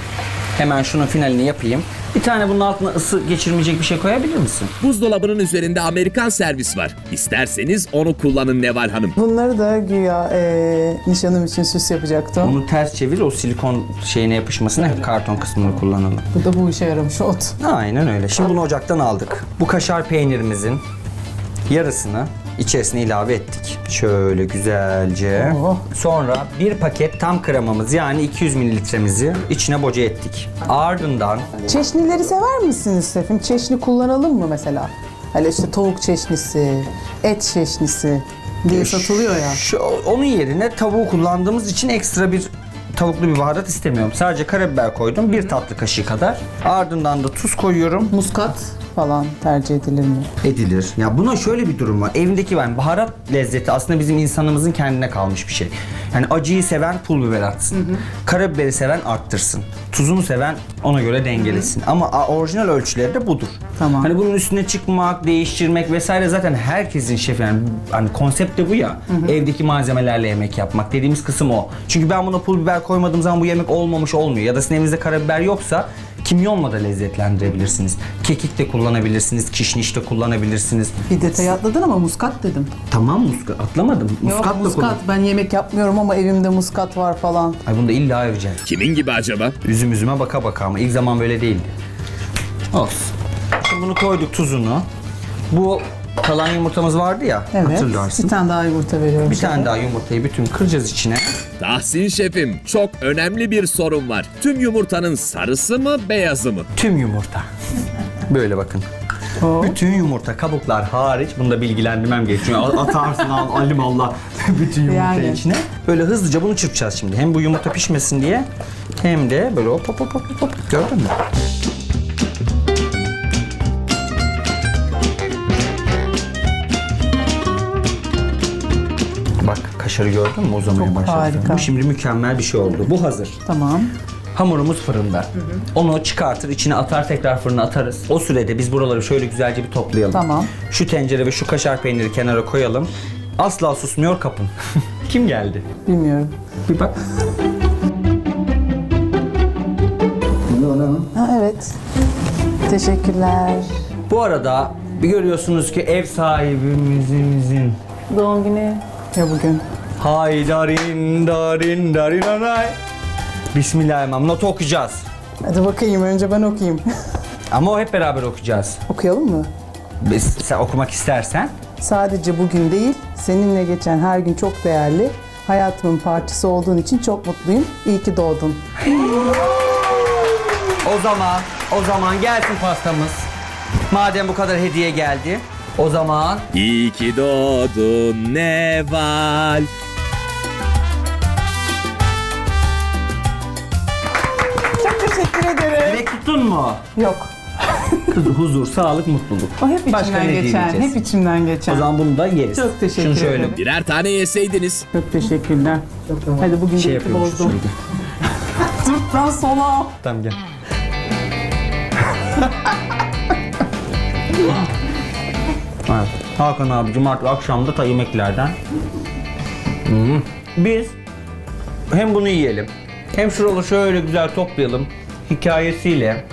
Hemen şunun finalini yapayım. Bir tane bunun altına ısı geçirmeyecek bir şey koyabilir misin? Buzdolabının üzerinde Amerikan servis var. İsterseniz onu kullanın Neval Hanım. Bunları da güya ee, nişanım için süs yapacaktım. Onu ters çevir, o silikon şeyine yapışmasına hep karton kısmını kullanalım. Bu da bu işe yaramış oldu. Aynen öyle. Şimdi bunu ocaktan aldık. Bu kaşar peynirimizin yarısını içerisine ilave ettik. Şöyle güzelce. Oh. Sonra bir paket tam kremamız, yani iki yüz mililitremizi içine boca ettik. Ardından... Çeşnileri sever misiniz şefim? Çeşni kullanalım mı mesela? Hani işte tavuk çeşnisi, et çeşnisi diye satılıyor ya. Şu, onun yerine tavuğu kullandığımız için ekstra bir tavuklu bir baharat istemiyorum. Sadece karabiber koydum, bir tatlı kaşığı kadar. Ardından da tuz koyuyorum. Muskat falan tercih edilir mi? Edilir. Ya buna şöyle bir durum var. Evindeki ben yani baharat lezzeti aslında bizim insanımızın kendine kalmış bir şey. Yani acıyı seven pul biber atsın. Hı hı. Karabiberi seven arttırsın. Tuzunu seven ona göre dengelesin. Hı hı. Ama orijinal ölçüleri de budur. Tamam. Hani bunun üstüne çıkmak, değiştirmek vesaire zaten herkesin şefi yani hani konsept de bu ya. Hı hı. Evdeki malzemelerle yemek yapmak dediğimiz kısım o. Çünkü ben buna pul biber koymadığım zaman bu yemek olmamış olmuyor. Ya da sizin evinizde karabiber yoksa kimyonla da lezzetlendirebilirsiniz. Kekik de kullanabilirsiniz, kişniş de kullanabilirsiniz. Bir detay atladın ama muskat dedim. Tamam muskat, atlamadım. Muskatla Yok muskat, kullan. Ben yemek yapmıyorum ama evimde muskat var falan. Ay bunu da illa öveceğim. Kimin gibi acaba? Üzüm üzüme baka baka ama ilk zaman böyle değildi. Olsun. Şimdi bunu koyduk tuzunu. Bu kalan yumurtamız vardı ya, evet, hatırlarsın. Bir tane daha yumurta veriyorum. Bir tane daha yumurtayı bütün kıracağız içine. Tahsin Şef'im, çok önemli bir sorun var. Tüm yumurtanın sarısı mı, beyazı mı? Tüm yumurta. Böyle bakın. Oh. Bütün yumurta, kabuklar hariç. Bunu da bilgilendirmem gerekiyor. Atarsın al, alim Allah bütün yumurta yani içine. Böyle hızlıca bunu çırpacağız şimdi. Hem bu yumurta pişmesin diye hem de böyle hop hop hop hop hop. Gördün mü? Bak kaşarı gördün mü? O zaman başladı. Bu şimdi mükemmel bir şey oldu. Bu hazır. Tamam. Hamurumuz fırında. Hı hı. Onu çıkartır, içine atar, tekrar fırına atarız. O sürede biz buraları şöyle güzelce bir toplayalım. Tamam. Şu tencere ve şu kaşar peyniri kenara koyalım. Asla susmuyor kapın. Kim geldi? Bilmiyorum. Bir bak. Ha, evet. Teşekkürler. Bu arada bir görüyorsunuz ki ev sahibimizin doğum günü ya bugün. Hay darin darin darin anay. Bismillahirrahmanirrahim. Notu okuyacağız. Hadi bakayım. Önce ben okuyayım. Ama o hep beraber okuyacağız. Okuyalım mı? Biz, sen okumak istersen. Sadece bugün değil, seninle geçen her gün çok değerli. Hayatımın parçası olduğun için çok mutluyum. İyi ki doğdun. O zaman, o zaman gelsin pastamız. Madem bu kadar hediye geldi, o zaman... İyi ki doğdun Neval. Çok teşekkür ederim. Direkt tuttun mu? Yok. Huzur, sağlık, mutluluk. O hep içimden Başka ne geçen, hep içimden geçen. O zaman bunu da yeriz. Çok teşekkür Şunu şöyle. ederim. Birer tane yeseydiniz. Çok teşekkürler. Çok tamam. Hadi bugün şey yapıyormuş bozdum. Sırttan sola. Tamam gel. Evet. Hakan abi cumartesi akşamda ta yemeklerden. Biz hem bunu yiyelim, hem şuralı şöyle güzel toplayalım hikayesiyle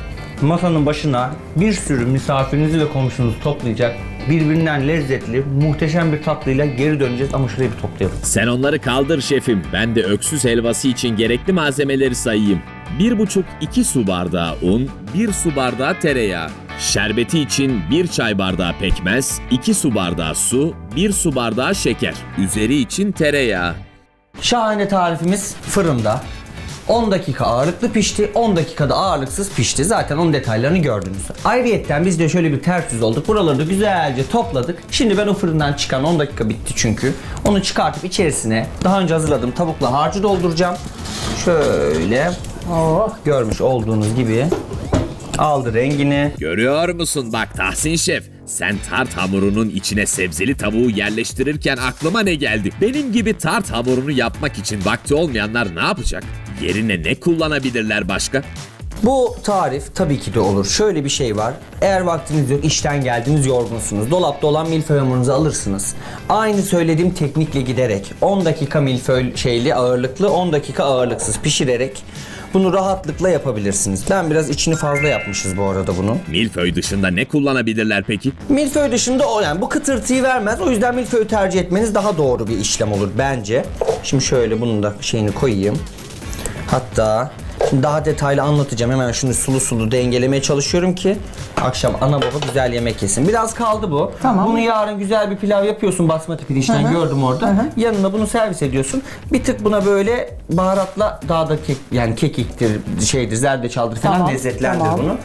masanın başına bir sürü misafirinizi ve komşunuzu toplayacak, birbirinden lezzetli, muhteşem bir tatlıyla geri döneceğiz ama şurayı bir toplayalım. Sen onları kaldır şefim, ben de öksüz helvası için gerekli malzemeleri sayayım. bir buçuk iki su bardağı un, bir su bardağı tereyağı. Şerbeti için bir çay bardağı pekmez, iki su bardağı su, bir su bardağı şeker. Üzeri için tereyağı. Şahane tarifimiz fırında. on dakika ağırlıklı pişti, on dakikada ağırlıksız pişti. Zaten onun detaylarını gördünüz. Ayrıyetten biz de şöyle bir ters yüz olduk. Buraları da güzelce topladık. Şimdi ben o fırından çıkan on dakika bitti çünkü. Onu çıkartıp içerisine daha önce hazırladığım tavukla harcı dolduracağım. Şöyle oh, görmüş olduğunuz gibi aldı rengini. Görüyor musun bak Tahsin Şef? Sen tart hamurunun içine sebzeli tavuğu yerleştirirken aklıma ne geldi? Benim gibi tart hamurunu yapmak için vakti olmayanlar ne yapacak? Yerine ne kullanabilirler başka? Bu tarif tabii ki de olur. Şöyle bir şey var. Eğer vaktiniz yok, işten geldiniz, yorgunsunuz. Dolapta olan milföy hamurunuzu alırsınız. Aynı söylediğim teknikle giderek on dakika milföy şeyli ağırlıklı, on dakika ağırlıksız pişirerek bunu rahatlıkla yapabilirsiniz. Ben biraz içini fazla yapmışız bu arada bunun. Milföy dışında ne kullanabilirler peki? Milföy dışında o yani bu kıtırtıyı vermez. O yüzden milföyü tercih etmeniz daha doğru bir işlem olur bence. Şimdi şöyle bunun da şeyini koyayım. Hatta daha detaylı anlatacağım. Hemen şunu sulu sulu dengelemeye çalışıyorum ki akşam ana baba güzel yemek yesin. Biraz kaldı bu. Tamam. Bunu yarın güzel bir pilav yapıyorsun. Basmati pirinçten Hı-hı. gördüm orada. Hı-hı. Yanına bunu servis ediyorsun. Bir tık buna böyle baharatla daha da kek, yani kekiktir, şeydir, zerdeçaldır falan tamam. lezzetlendir tamam. bunu.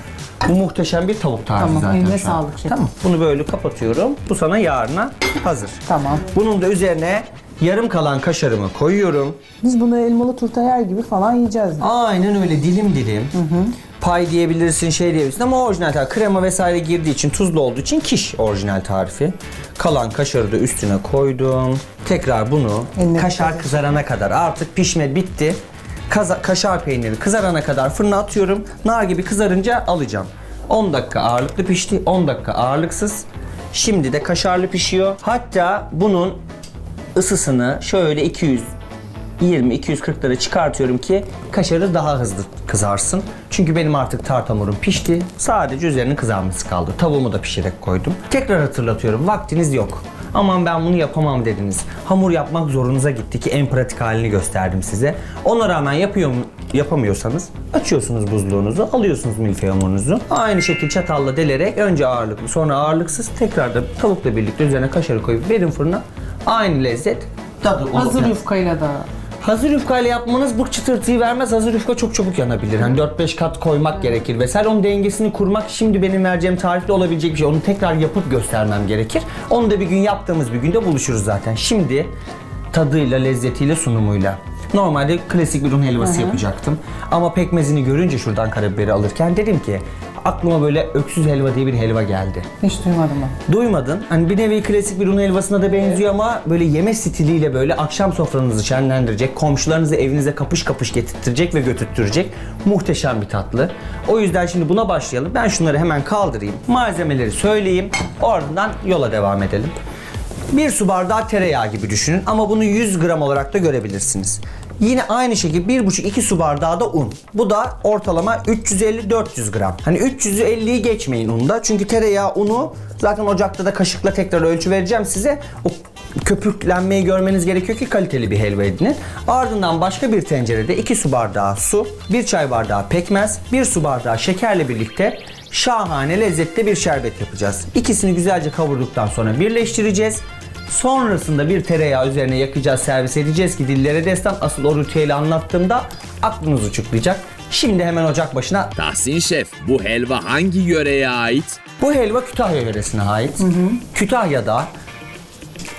Bu muhteşem bir tavuk tarifi tamam, zaten. Eline sağlık. Tamam. Bunu böyle kapatıyorum. Bu sana yarına hazır. Tamam. Bunun da üzerine yarım kalan kaşarımı koyuyorum. Biz bunu elmalı turta yer gibi falan yiyeceğiz. Aynen öyle dilim dilim. Hı hı. Pay diyebilirsin, şey diyebilirsin ama orijinal tarif. Krema vesaire girdiği için, tuzlu olduğu için kiş orijinal tarifi. Kalan kaşarı da üstüne koydum. Tekrar bunu Eline kaşar kadar. kızarana kadar artık pişme bitti. Kaza, kaşar peyniri kızarana kadar fırına atıyorum. Nar gibi kızarınca alacağım. on dakika ağırlıklı pişti, on dakika ağırlıksız. Şimdi de kaşarlı pişiyor. Hatta bunun ısısını şöyle iki yüz yirmi iki yüz kırklara çıkartıyorum ki kaşarı daha hızlı kızarsın. Çünkü benim artık tart hamurum pişti. Sadece üzerinin kızarması kaldı. Tavuğumu da pişirerek koydum. Tekrar hatırlatıyorum, vaktiniz yok. Aman ben bunu yapamam dediniz. Hamur yapmak zorunuza gitti ki en pratik halini gösterdim size. Ona rağmen yapıyor mu, yapamıyorsanız açıyorsunuz buzluğunuzu, alıyorsunuz milföy hamurunuzu. Aynı şekilde çatalla delerek önce ağırlıklı sonra ağırlıksız tekrar da tavukla birlikte üzerine kaşarı koyup verin fırına. Aynı lezzet tadı olur. Hazır yufkayla da. Hazır yufkayla yapmanız bu çıtırtıyı vermez. Hazır yufka çok çabuk yanabilir. Yani dört beş kat koymak gerekir vesaire. Onun dengesini kurmak şimdi benim vereceğim tarifte olabilecek bir şey. Onu tekrar yapıp göstermem gerekir. Onu da bir gün yaptığımız bir günde buluşuruz zaten. Şimdi tadıyla, lezzetiyle, sunumuyla. Normalde klasik bir un helvası Hı -hı. yapacaktım. Ama pekmezini görünce şuradan karabiberi alırken dedim ki aklıma böyle öksüz helva diye bir helva geldi. Hiç duymadım ben. Duymadın. Hani bir nevi klasik bir un helvasına da benziyor evet. ama böyle yeme stiliyle böyle akşam sofranızı şenlendirecek, komşularınızı evinize kapış kapış getirtecek ve götürttürecek muhteşem bir tatlı. O yüzden şimdi buna başlayalım. Ben şunları hemen kaldırayım. Malzemeleri söyleyeyim. Oradan yola devam edelim. Bir su bardağı tereyağı gibi düşünün ama bunu yüz gram olarak da görebilirsiniz. Yine aynı şekilde bir buçuk iki su bardağı da un. Bu da ortalama üç yüz elli dört yüz gram. Hani üç yüz elliyi geçmeyin unda. Çünkü tereyağı, unu zaten ocakta da kaşıkla tekrar ölçü vereceğim size. O köpüklenmeyi görmeniz gerekiyor ki kaliteli bir helva edinin. Ardından başka bir tencerede iki su bardağı su, bir çay bardağı pekmez, bir su bardağı şekerle birlikte şahane lezzetli bir şerbet yapacağız. İkisini güzelce kavurduktan sonra birleştireceğiz. Sonrasında bir tereyağı üzerine yakacağız, servis edeceğiz ki dillere destan. Asıl o ritüeli anlattığımda aklınız uçuklayacak. Şimdi hemen ocak başına. Tahsin Şef, bu helva hangi yöreye ait? Bu helva Kütahya yöresine ait. Hı hı. Kütahya'da.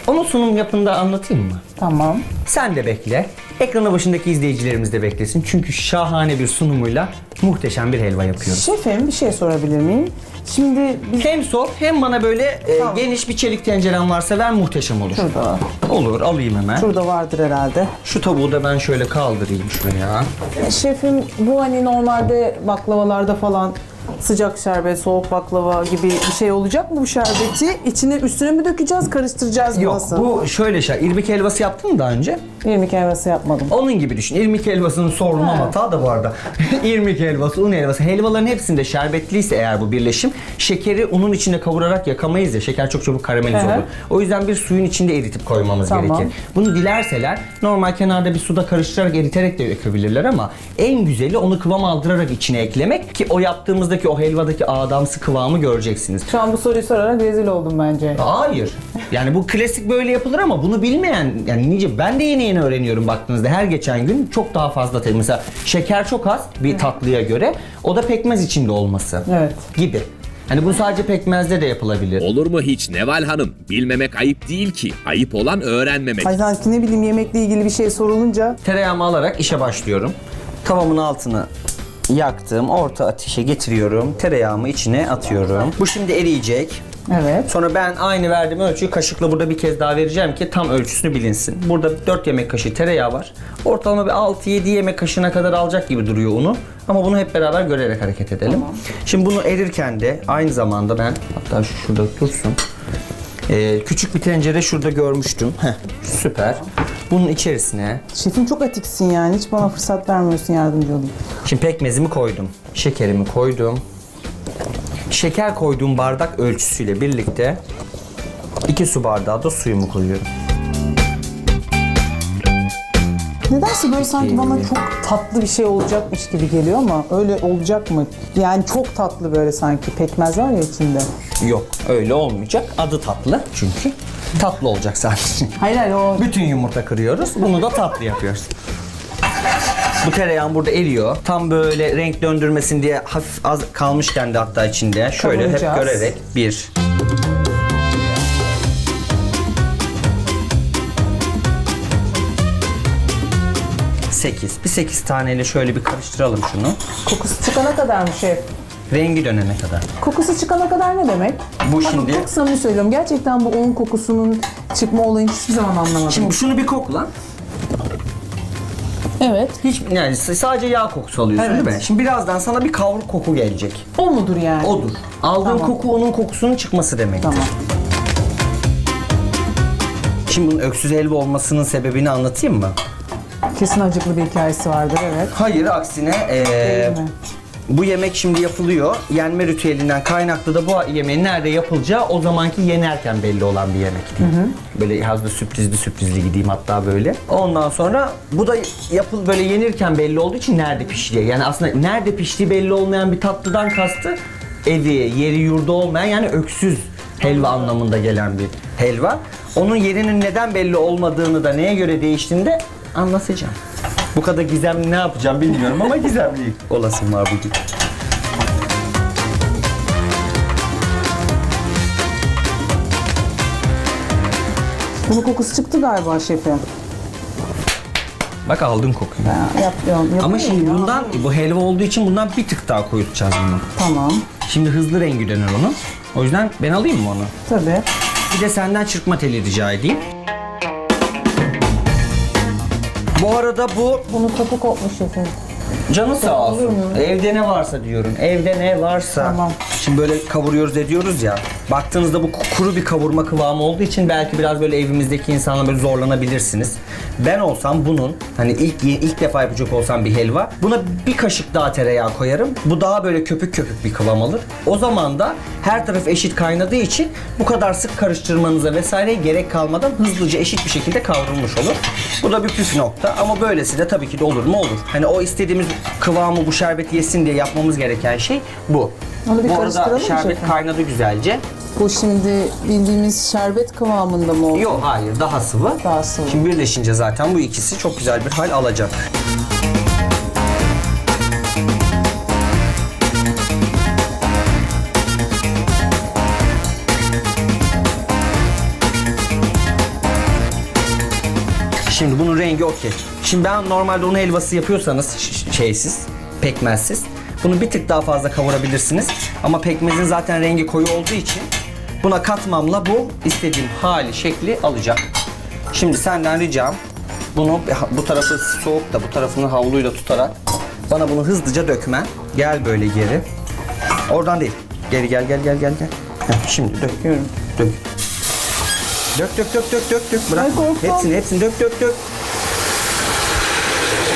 Onu sunum yapında anlatayım mı? Tamam. Sen de bekle. Ekranı başındaki izleyicilerimiz de beklesin. Çünkü şahane bir sunumuyla muhteşem bir helva yapıyoruz. Şefim, bir şey sorabilir miyim? Şimdi biz... Hem sor hem bana böyle tamam. e, geniş bir çelik tencerem varsa ver, muhteşem olur. Şurada. Olur, alayım hemen. Şurada vardır herhalde. Şu tavuğu da ben şöyle kaldırayım şuraya. E, şefim, bu hani normalde baklavalarda falan sıcak şerbet, soğuk baklava gibi bir şey olacak mı bu şerbeti? İçine üstüne mi dökeceğiz, karıştıracağız mı? Yok, nasıl? Bu şöyle şey. İrmik helvası yaptın mı daha önce? İrmik helvası yapmadım. Onun gibi düşün. İrmik helvasının sorunum ha. hata da bu arada. İrmik helvası, un helvası. Helvaların hepsinde şerbetliyse eğer bu birleşim, şekeri unun içinde kavurarak yakamayız ya. Şeker çok çabuk karamelize olur. O yüzden bir suyun içinde eritip koymamız tamam. gerekir. Bunu dilerseler normal kenarda bir suda karıştırarak, eriterek de dökebilirler ama en güzeli onu kıvam aldırarak içine eklemek ki o yaptığımızda ki o helvadaki adamsı kıvamı göreceksiniz. Şu an bu soruyu sorarak rezil oldum bence. Hayır. Yani bu klasik böyle yapılır ama bunu bilmeyen, yani nice, ben de yeni yeni öğreniyorum baktığınızda. Her geçen gün çok daha fazla tabii. Mesela şeker çok az bir tatlıya göre. O da pekmez içinde olması. Evet. Gibi. Hani bu sadece pekmezde de yapılabilir. Olur mu hiç Neval Hanım? Bilmemek ayıp değil ki. Ayıp olan öğrenmemek. Ay sanki ne bileyim, yemekle ilgili bir şey sorulunca. Tereyağımı alarak işe başlıyorum. Tavamın altını yaktım, orta ateşe getiriyorum. Tereyağımı içine atıyorum. Bu şimdi eriyecek. Evet. Sonra ben aynı verdiğim ölçüyü kaşıkla burada bir kez daha vereceğim ki tam ölçüsünü bilinsin. Burada dört yemek kaşığı tereyağı var. Ortalama bir altı yedi yemek kaşığına kadar alacak gibi duruyor unu. Ama bunu hep beraber görerek hareket edelim. Tamam. Şimdi bunu erirken de aynı zamanda ben, hatta şurada dursun. Ee, küçük bir tencere şurada görmüştüm. Heh, süper. Bunun içerisine... Şefim çok atiksin yani. Hiç bana fırsat vermiyorsun, yardımcı olayım. Şimdi pekmezimi koydum. Şekerimi koydum. Şeker koyduğum bardak ölçüsüyle birlikte iki su bardağı da suyumu koyuyorum. Nedense böyle sanki bana çok tatlı bir şey olacakmış gibi geliyor ama öyle olacak mı? Yani çok tatlı böyle sanki. Pekmez var ya içinde. Yok, öyle olmayacak. Adı tatlı çünkü. Tatlı olacak sadece. Hayır hayır o... Bütün yumurta kırıyoruz. Bunu da tatlı yapıyoruz. Bu tereyağım burada eriyor. Tam böyle renk döndürmesin diye hafif az kalmışken de hatta içinde. Şöyle kavuracağız. Hep görerek. Bir... sekiz. Bir sekiz taneyle şöyle bir karıştıralım şunu. Kokusu çıkana kadar mı şef? Rengi dönene kadar. Kokusu çıkana kadar ne demek? Bu bak, şimdi... Çok samimi söylüyorum. Gerçekten bu un kokusunun çıkma olayını hiçbir zaman anlamadım. Şimdi şunu bir kokla. Evet. Hiç, yani sadece yağ kokusu alıyorsun evet. değil mi? Şimdi birazdan sana bir kavruk koku gelecek. O mudur yani? Odur. Aldığın tamam. koku onun kokusunun çıkması demektir. Tamam. Şimdi bunun öksüz helva olmasının sebebini anlatayım mı? Kesin acıklı bir hikayesi vardır, evet. Hayır, aksine ee, bu yemek şimdi yapılıyor. Yenme ritüelinden kaynaklı da bu yemeğin nerede yapılacağı o zamanki yenerken belli olan bir yemek. Hı hı. Böyle hazır sürprizli sürprizli gideyim hatta böyle. Ondan sonra bu da yapıl böyle yenirken belli olduğu için nerede piştiği. Yani aslında nerede piştiği belli olmayan bir tatlıdan kastı evi, yeri, yurdu olmayan, yani öksüz helva anlamında gelen bir helva. Onun yerinin neden belli olmadığını da neye göre değiştiğinde anlatacağım. Bu kadar gizemli ne yapacağım bilmiyorum ama gizemli olasım var bugün. Bunun kokusu çıktı galiba şefim. Bak aldın kokuyu. Ya, yap, yap, ama şimdi ya. bundan, bu helva olduğu için bundan bir tık daha koyutacağız bunu. Tamam. Şimdi hızlı rengi döner onu. O yüzden ben alayım mı onu? Tabii. Bir de senden çırpma teli rica edeyim. Bu arada bu... Bunun topu kopmuş efendim. Canı sağ olsun. Evde ne varsa diyorum. Evde ne varsa. Tamam. Şimdi böyle kavuruyoruz ediyoruz ya. Baktığınızda bu kuru bir kavurma kıvamı olduğu için belki biraz böyle evimizdeki insanla böyle zorlanabilirsiniz. Ben olsam bunun, hani ilk ilk defa yapacak olsam bir helva, buna bir kaşık daha tereyağı koyarım. Bu daha böyle köpük köpük bir kıvam alır. O zaman da her taraf eşit kaynadığı için bu kadar sık karıştırmanıza vesaireye gerek kalmadan hızlıca eşit bir şekilde kavrulmuş olur. Bu da bir püf nokta ama böylesi de tabii ki de olur mu olur. Hani o istediğimiz kıvamı bu şerbet yesin diye yapmamız gereken şey bu. Onu bir karıştıralım mı? Şerbet kaynadı güzelce. Bu şimdi bildiğimiz şerbet kıvamında mı oldu? Yok hayır, daha sıvı. Daha sıvı. Şimdi birleşince zaten bu ikisi çok güzel bir hal alacak. Şimdi bunun rengi okey. Şimdi ben normalde un helvası yapıyorsanız şeysiz, pekmezsiz, bunu bir tık daha fazla kavurabilirsiniz. Ama pekmezin zaten rengi koyu olduğu için buna katmamla bu istediğim hali, şekli alacak. Şimdi senden ricam bunu bu tarafı soğuk da bu tarafını havluyla tutarak bana bunu hızlıca dökmen. Gel böyle geri. Oradan değil. Geri gel gel gel gel gel. Heh, şimdi döküyorum. Dök. Dök dök dök dök dök dök. Bırak. Hepsini hepsini dök dök dök.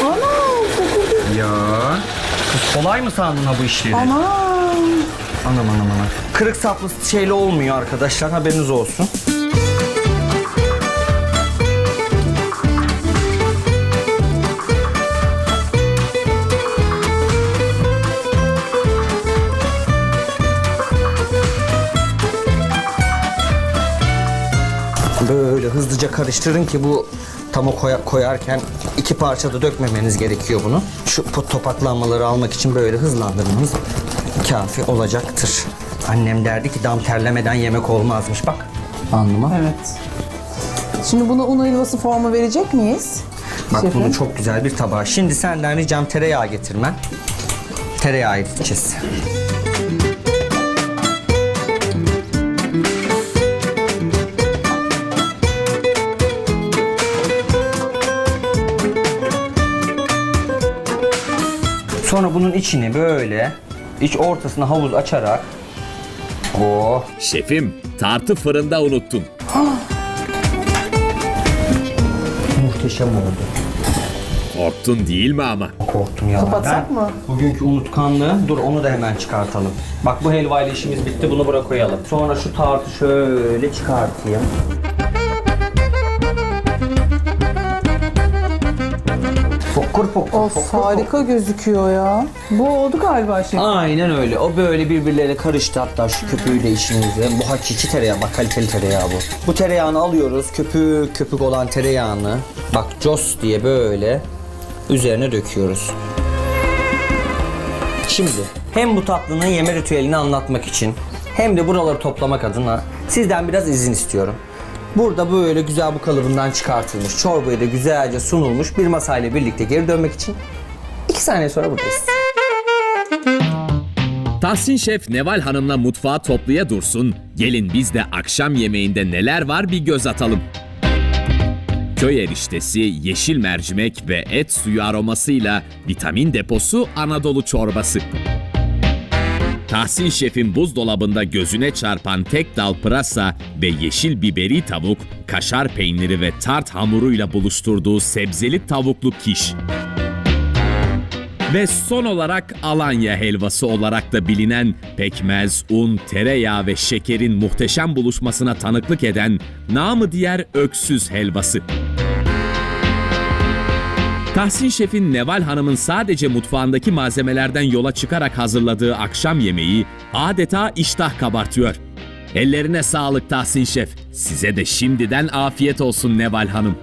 Ana kokuyor. Ya. Kız kolay mı sandın ha bu işleri? Ana. Anam anam anam. Kırık saplı şeyle olmuyor arkadaşlar, haberiniz olsun. Böyle hızlıca karıştırın ki bu tam o koy koyarken iki parçada dökmemeniz gerekiyor bunu. Şu topaklanmaları almak için böyle hızlandırmanız kafi olacaktır. Annem derdi ki dam terlemeden yemek olmazmış bak. Anlama. Evet. Şimdi buna un helvası formu verecek miyiz? Bak şefim, bunu çok güzel bir tabağa. Şimdi senden ricam tereyağı getirmen. Tereyağı eriteceğiz. Sonra bunun içini böyle iç ortasına havuz açarak. Oh. Şefim, tartı fırında unuttun. Muhteşem oldu. Korktun değil mi ama? Korktum ya. Kapatsak mı? Bugünkü unutkanlığı. Dur onu da hemen çıkartalım. Bak bu helvayla işimiz bitti. Bunu buraya koyalım. Sonra şu tartı şöyle çıkartayım. Fokur fokur, of fokur, harika fokur gözüküyor ya. Bu oldu galiba şey. Aynen öyle. O böyle birbirleriyle karıştı, hatta şu köpüğü de işimize. Bu hakiki tereyağı, bak kaliteli tereyağı bu. Bu tereyağını alıyoruz. Köpük köpük olan tereyağını bak cos diye böyle üzerine döküyoruz. Şimdi hem bu tatlının yeme ritüelini anlatmak için hem de buraları toplamak adına sizden biraz izin istiyorum. Burada böyle güzel bu kalıbından çıkartılmış, çorbaya da güzelce sunulmuş bir masayla birlikte geri dönmek için iki saniye sonra buradayız. Tahsin Şef Neval Hanım'la mutfağı toplaya dursun. Gelin biz de akşam yemeğinde neler var bir göz atalım. Köy eriştesi, yeşil mercimek ve et suyu aromasıyla vitamin deposu Anadolu çorbası. Tahsin Şef'in buzdolabında gözüne çarpan tek dal pırasa ve yeşil biberi tavuk, kaşar peyniri ve tart hamuruyla buluşturduğu sebzeli tavuklu kiş. Ve son olarak Alanya helvası olarak da bilinen pekmez, un, tereyağı ve şekerin muhteşem buluşmasına tanıklık eden namı diğer öksüz helvası. Tahsin Şef'in Neval Hanım'ın sadece mutfağındaki malzemelerden yola çıkarak hazırladığı akşam yemeği adeta iştah kabartıyor. Ellerine sağlık Tahsin Şef. Size de şimdiden afiyet olsun Neval Hanım.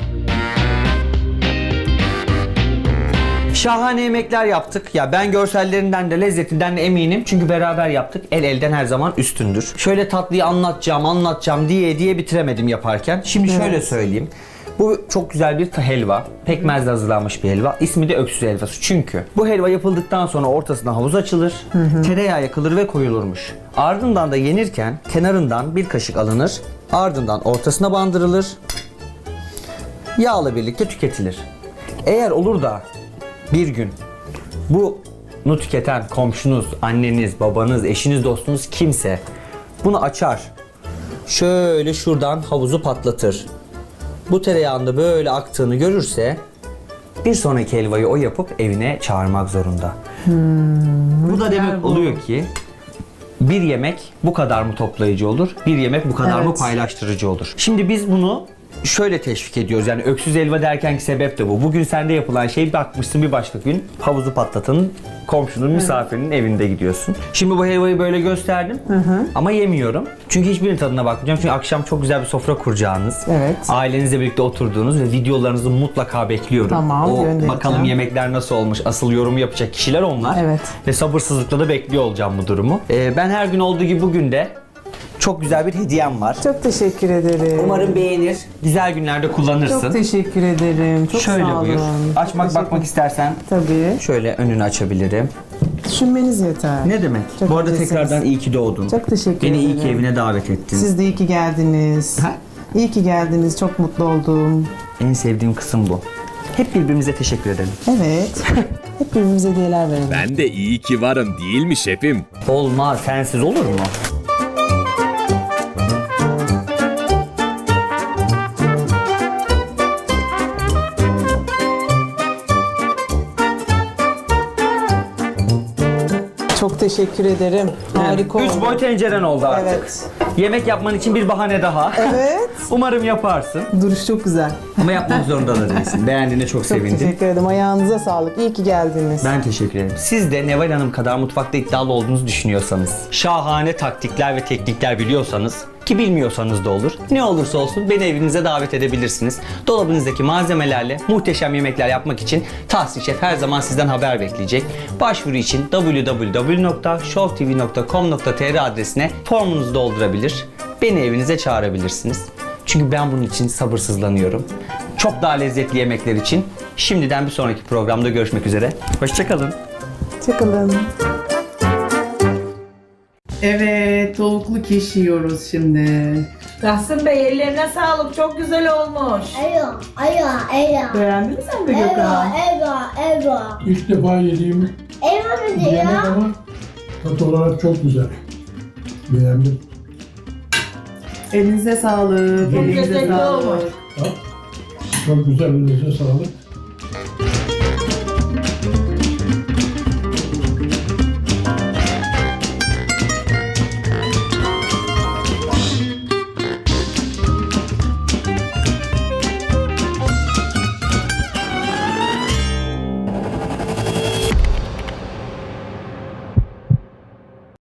Şahane yemekler yaptık. Ya ben görsellerinden de lezzetinden de eminim. Çünkü beraber yaptık. El elden her zaman üstündür. Şöyle tatlıyı anlatacağım, anlatacağım diye diye bitiremedim yaparken. Şimdi evet, şöyle söyleyeyim. Bu çok güzel bir helva. Pekmezle hazırlanmış bir helva. İsmi de öksüz helvası. Çünkü bu helva yapıldıktan sonra ortasına havuz açılır, hı hı, tereyağı yakılır ve koyulurmuş. Ardından da yenirken kenarından bir kaşık alınır. Ardından ortasına bandırılır. Yağla birlikte tüketilir. Eğer olur da bir gün bunu tüketen komşunuz, anneniz, babanız, eşiniz, dostunuz kimse bunu açar, şöyle şuradan havuzu patlatır, bu tereyağında böyle aktığını görürse bir sonraki helvayı o yapıp evine çağırmak zorunda. Hmm, bu da demek bu oluyor ki bir yemek bu kadar mı toplayıcı olur, bir yemek bu kadar evet mı paylaştırıcı olur. Şimdi biz bunu şöyle teşvik ediyoruz, yani öksüz helva derkenki sebep de bu. Bugün sende yapılan şey, bakmışsın bir başka gün havuzu patlatanın, komşunun, misafirinin evet evinde gidiyorsun. Şimdi bu helvayı böyle gösterdim, hı hı, ama yemiyorum. Çünkü hiçbirinin tadına bakmayacağım. Çünkü akşam çok güzel bir sofra kuracağınız, evet, ailenizle birlikte oturduğunuz ve videolarınızı mutlaka bekliyorum. Tamam, o bakalım yemekler nasıl olmuş, asıl yorum yapacak kişiler onlar. Evet. Ve sabırsızlıkla da bekliyor olacağım bu durumu. Ee, ben her gün olduğu gibi bugün de çok güzel bir hediyem var. Çok teşekkür ederim. Umarım beğenir. Güzel günlerde kullanırsın. Çok teşekkür ederim. Çok şöyle sağ olun. Buyur. Açmak bakmak istersen. Tabii. Şöyle önünü açabilirim. Düşünmeniz yeter. Ne demek? Çok bu arada iyisiniz. Tekrardan iyi ki doğdun. Çok teşekkür Beni ederim. Beni iyi ki evine davet ettin. Siz de iyi ki geldiniz. Ha? İyi ki geldiniz. Çok mutlu oldum. En sevdiğim kısım bu. Hep birbirimize teşekkür edelim. Evet. Hep birbirimize hediyeler verelim. Ben de iyi ki varım değil mi şefim? Olmaz. Sensiz olur mu? Çok teşekkür ederim. Harika oldu. Üç boy tenceren oldu artık. Evet. Yemek yapman için bir bahane daha. Evet. Umarım yaparsın. Duruş çok güzel. Ama yapmak zorundalar değilsin. Beğendiğine çok, çok sevindim. Çok teşekkür ederim. Ayağınıza sağlık. İyi ki geldiniz. Ben teşekkür ederim. Siz de Neval Hanım kadar mutfakta iddialı olduğunuzu düşünüyorsanız, şahane taktikler ve teknikler biliyorsanız, ki bilmiyorsanız da olur. Ne olursa olsun beni evinize davet edebilirsiniz. Dolabınızdaki malzemelerle muhteşem yemekler yapmak için Tahsin Şef her zaman sizden haber bekleyecek. Başvuru için w w w nokta show t v nokta com nokta t r adresine formunuzu doldurabilir. Beni evinize çağırabilirsiniz. Çünkü ben bunun için sabırsızlanıyorum. Çok daha lezzetli yemekler için. Şimdiden bir sonraki programda görüşmek üzere. Hoşçakalın. Hoşçakalın. Evet, tavuklu keş yiyoruz şimdi. Tahsin Bey, ellerine sağlık, çok güzel olmuş. Eyvah, eyvah, eyvah. Beğendin sen de Gökhan? Eyvah, eyvah. İlk defa yediğim eyvah mı diyor? Ama tat olarak çok güzel. Beğendim. Elinize sağlık, elinize sağlık. Çok güzel, elinize sağlık.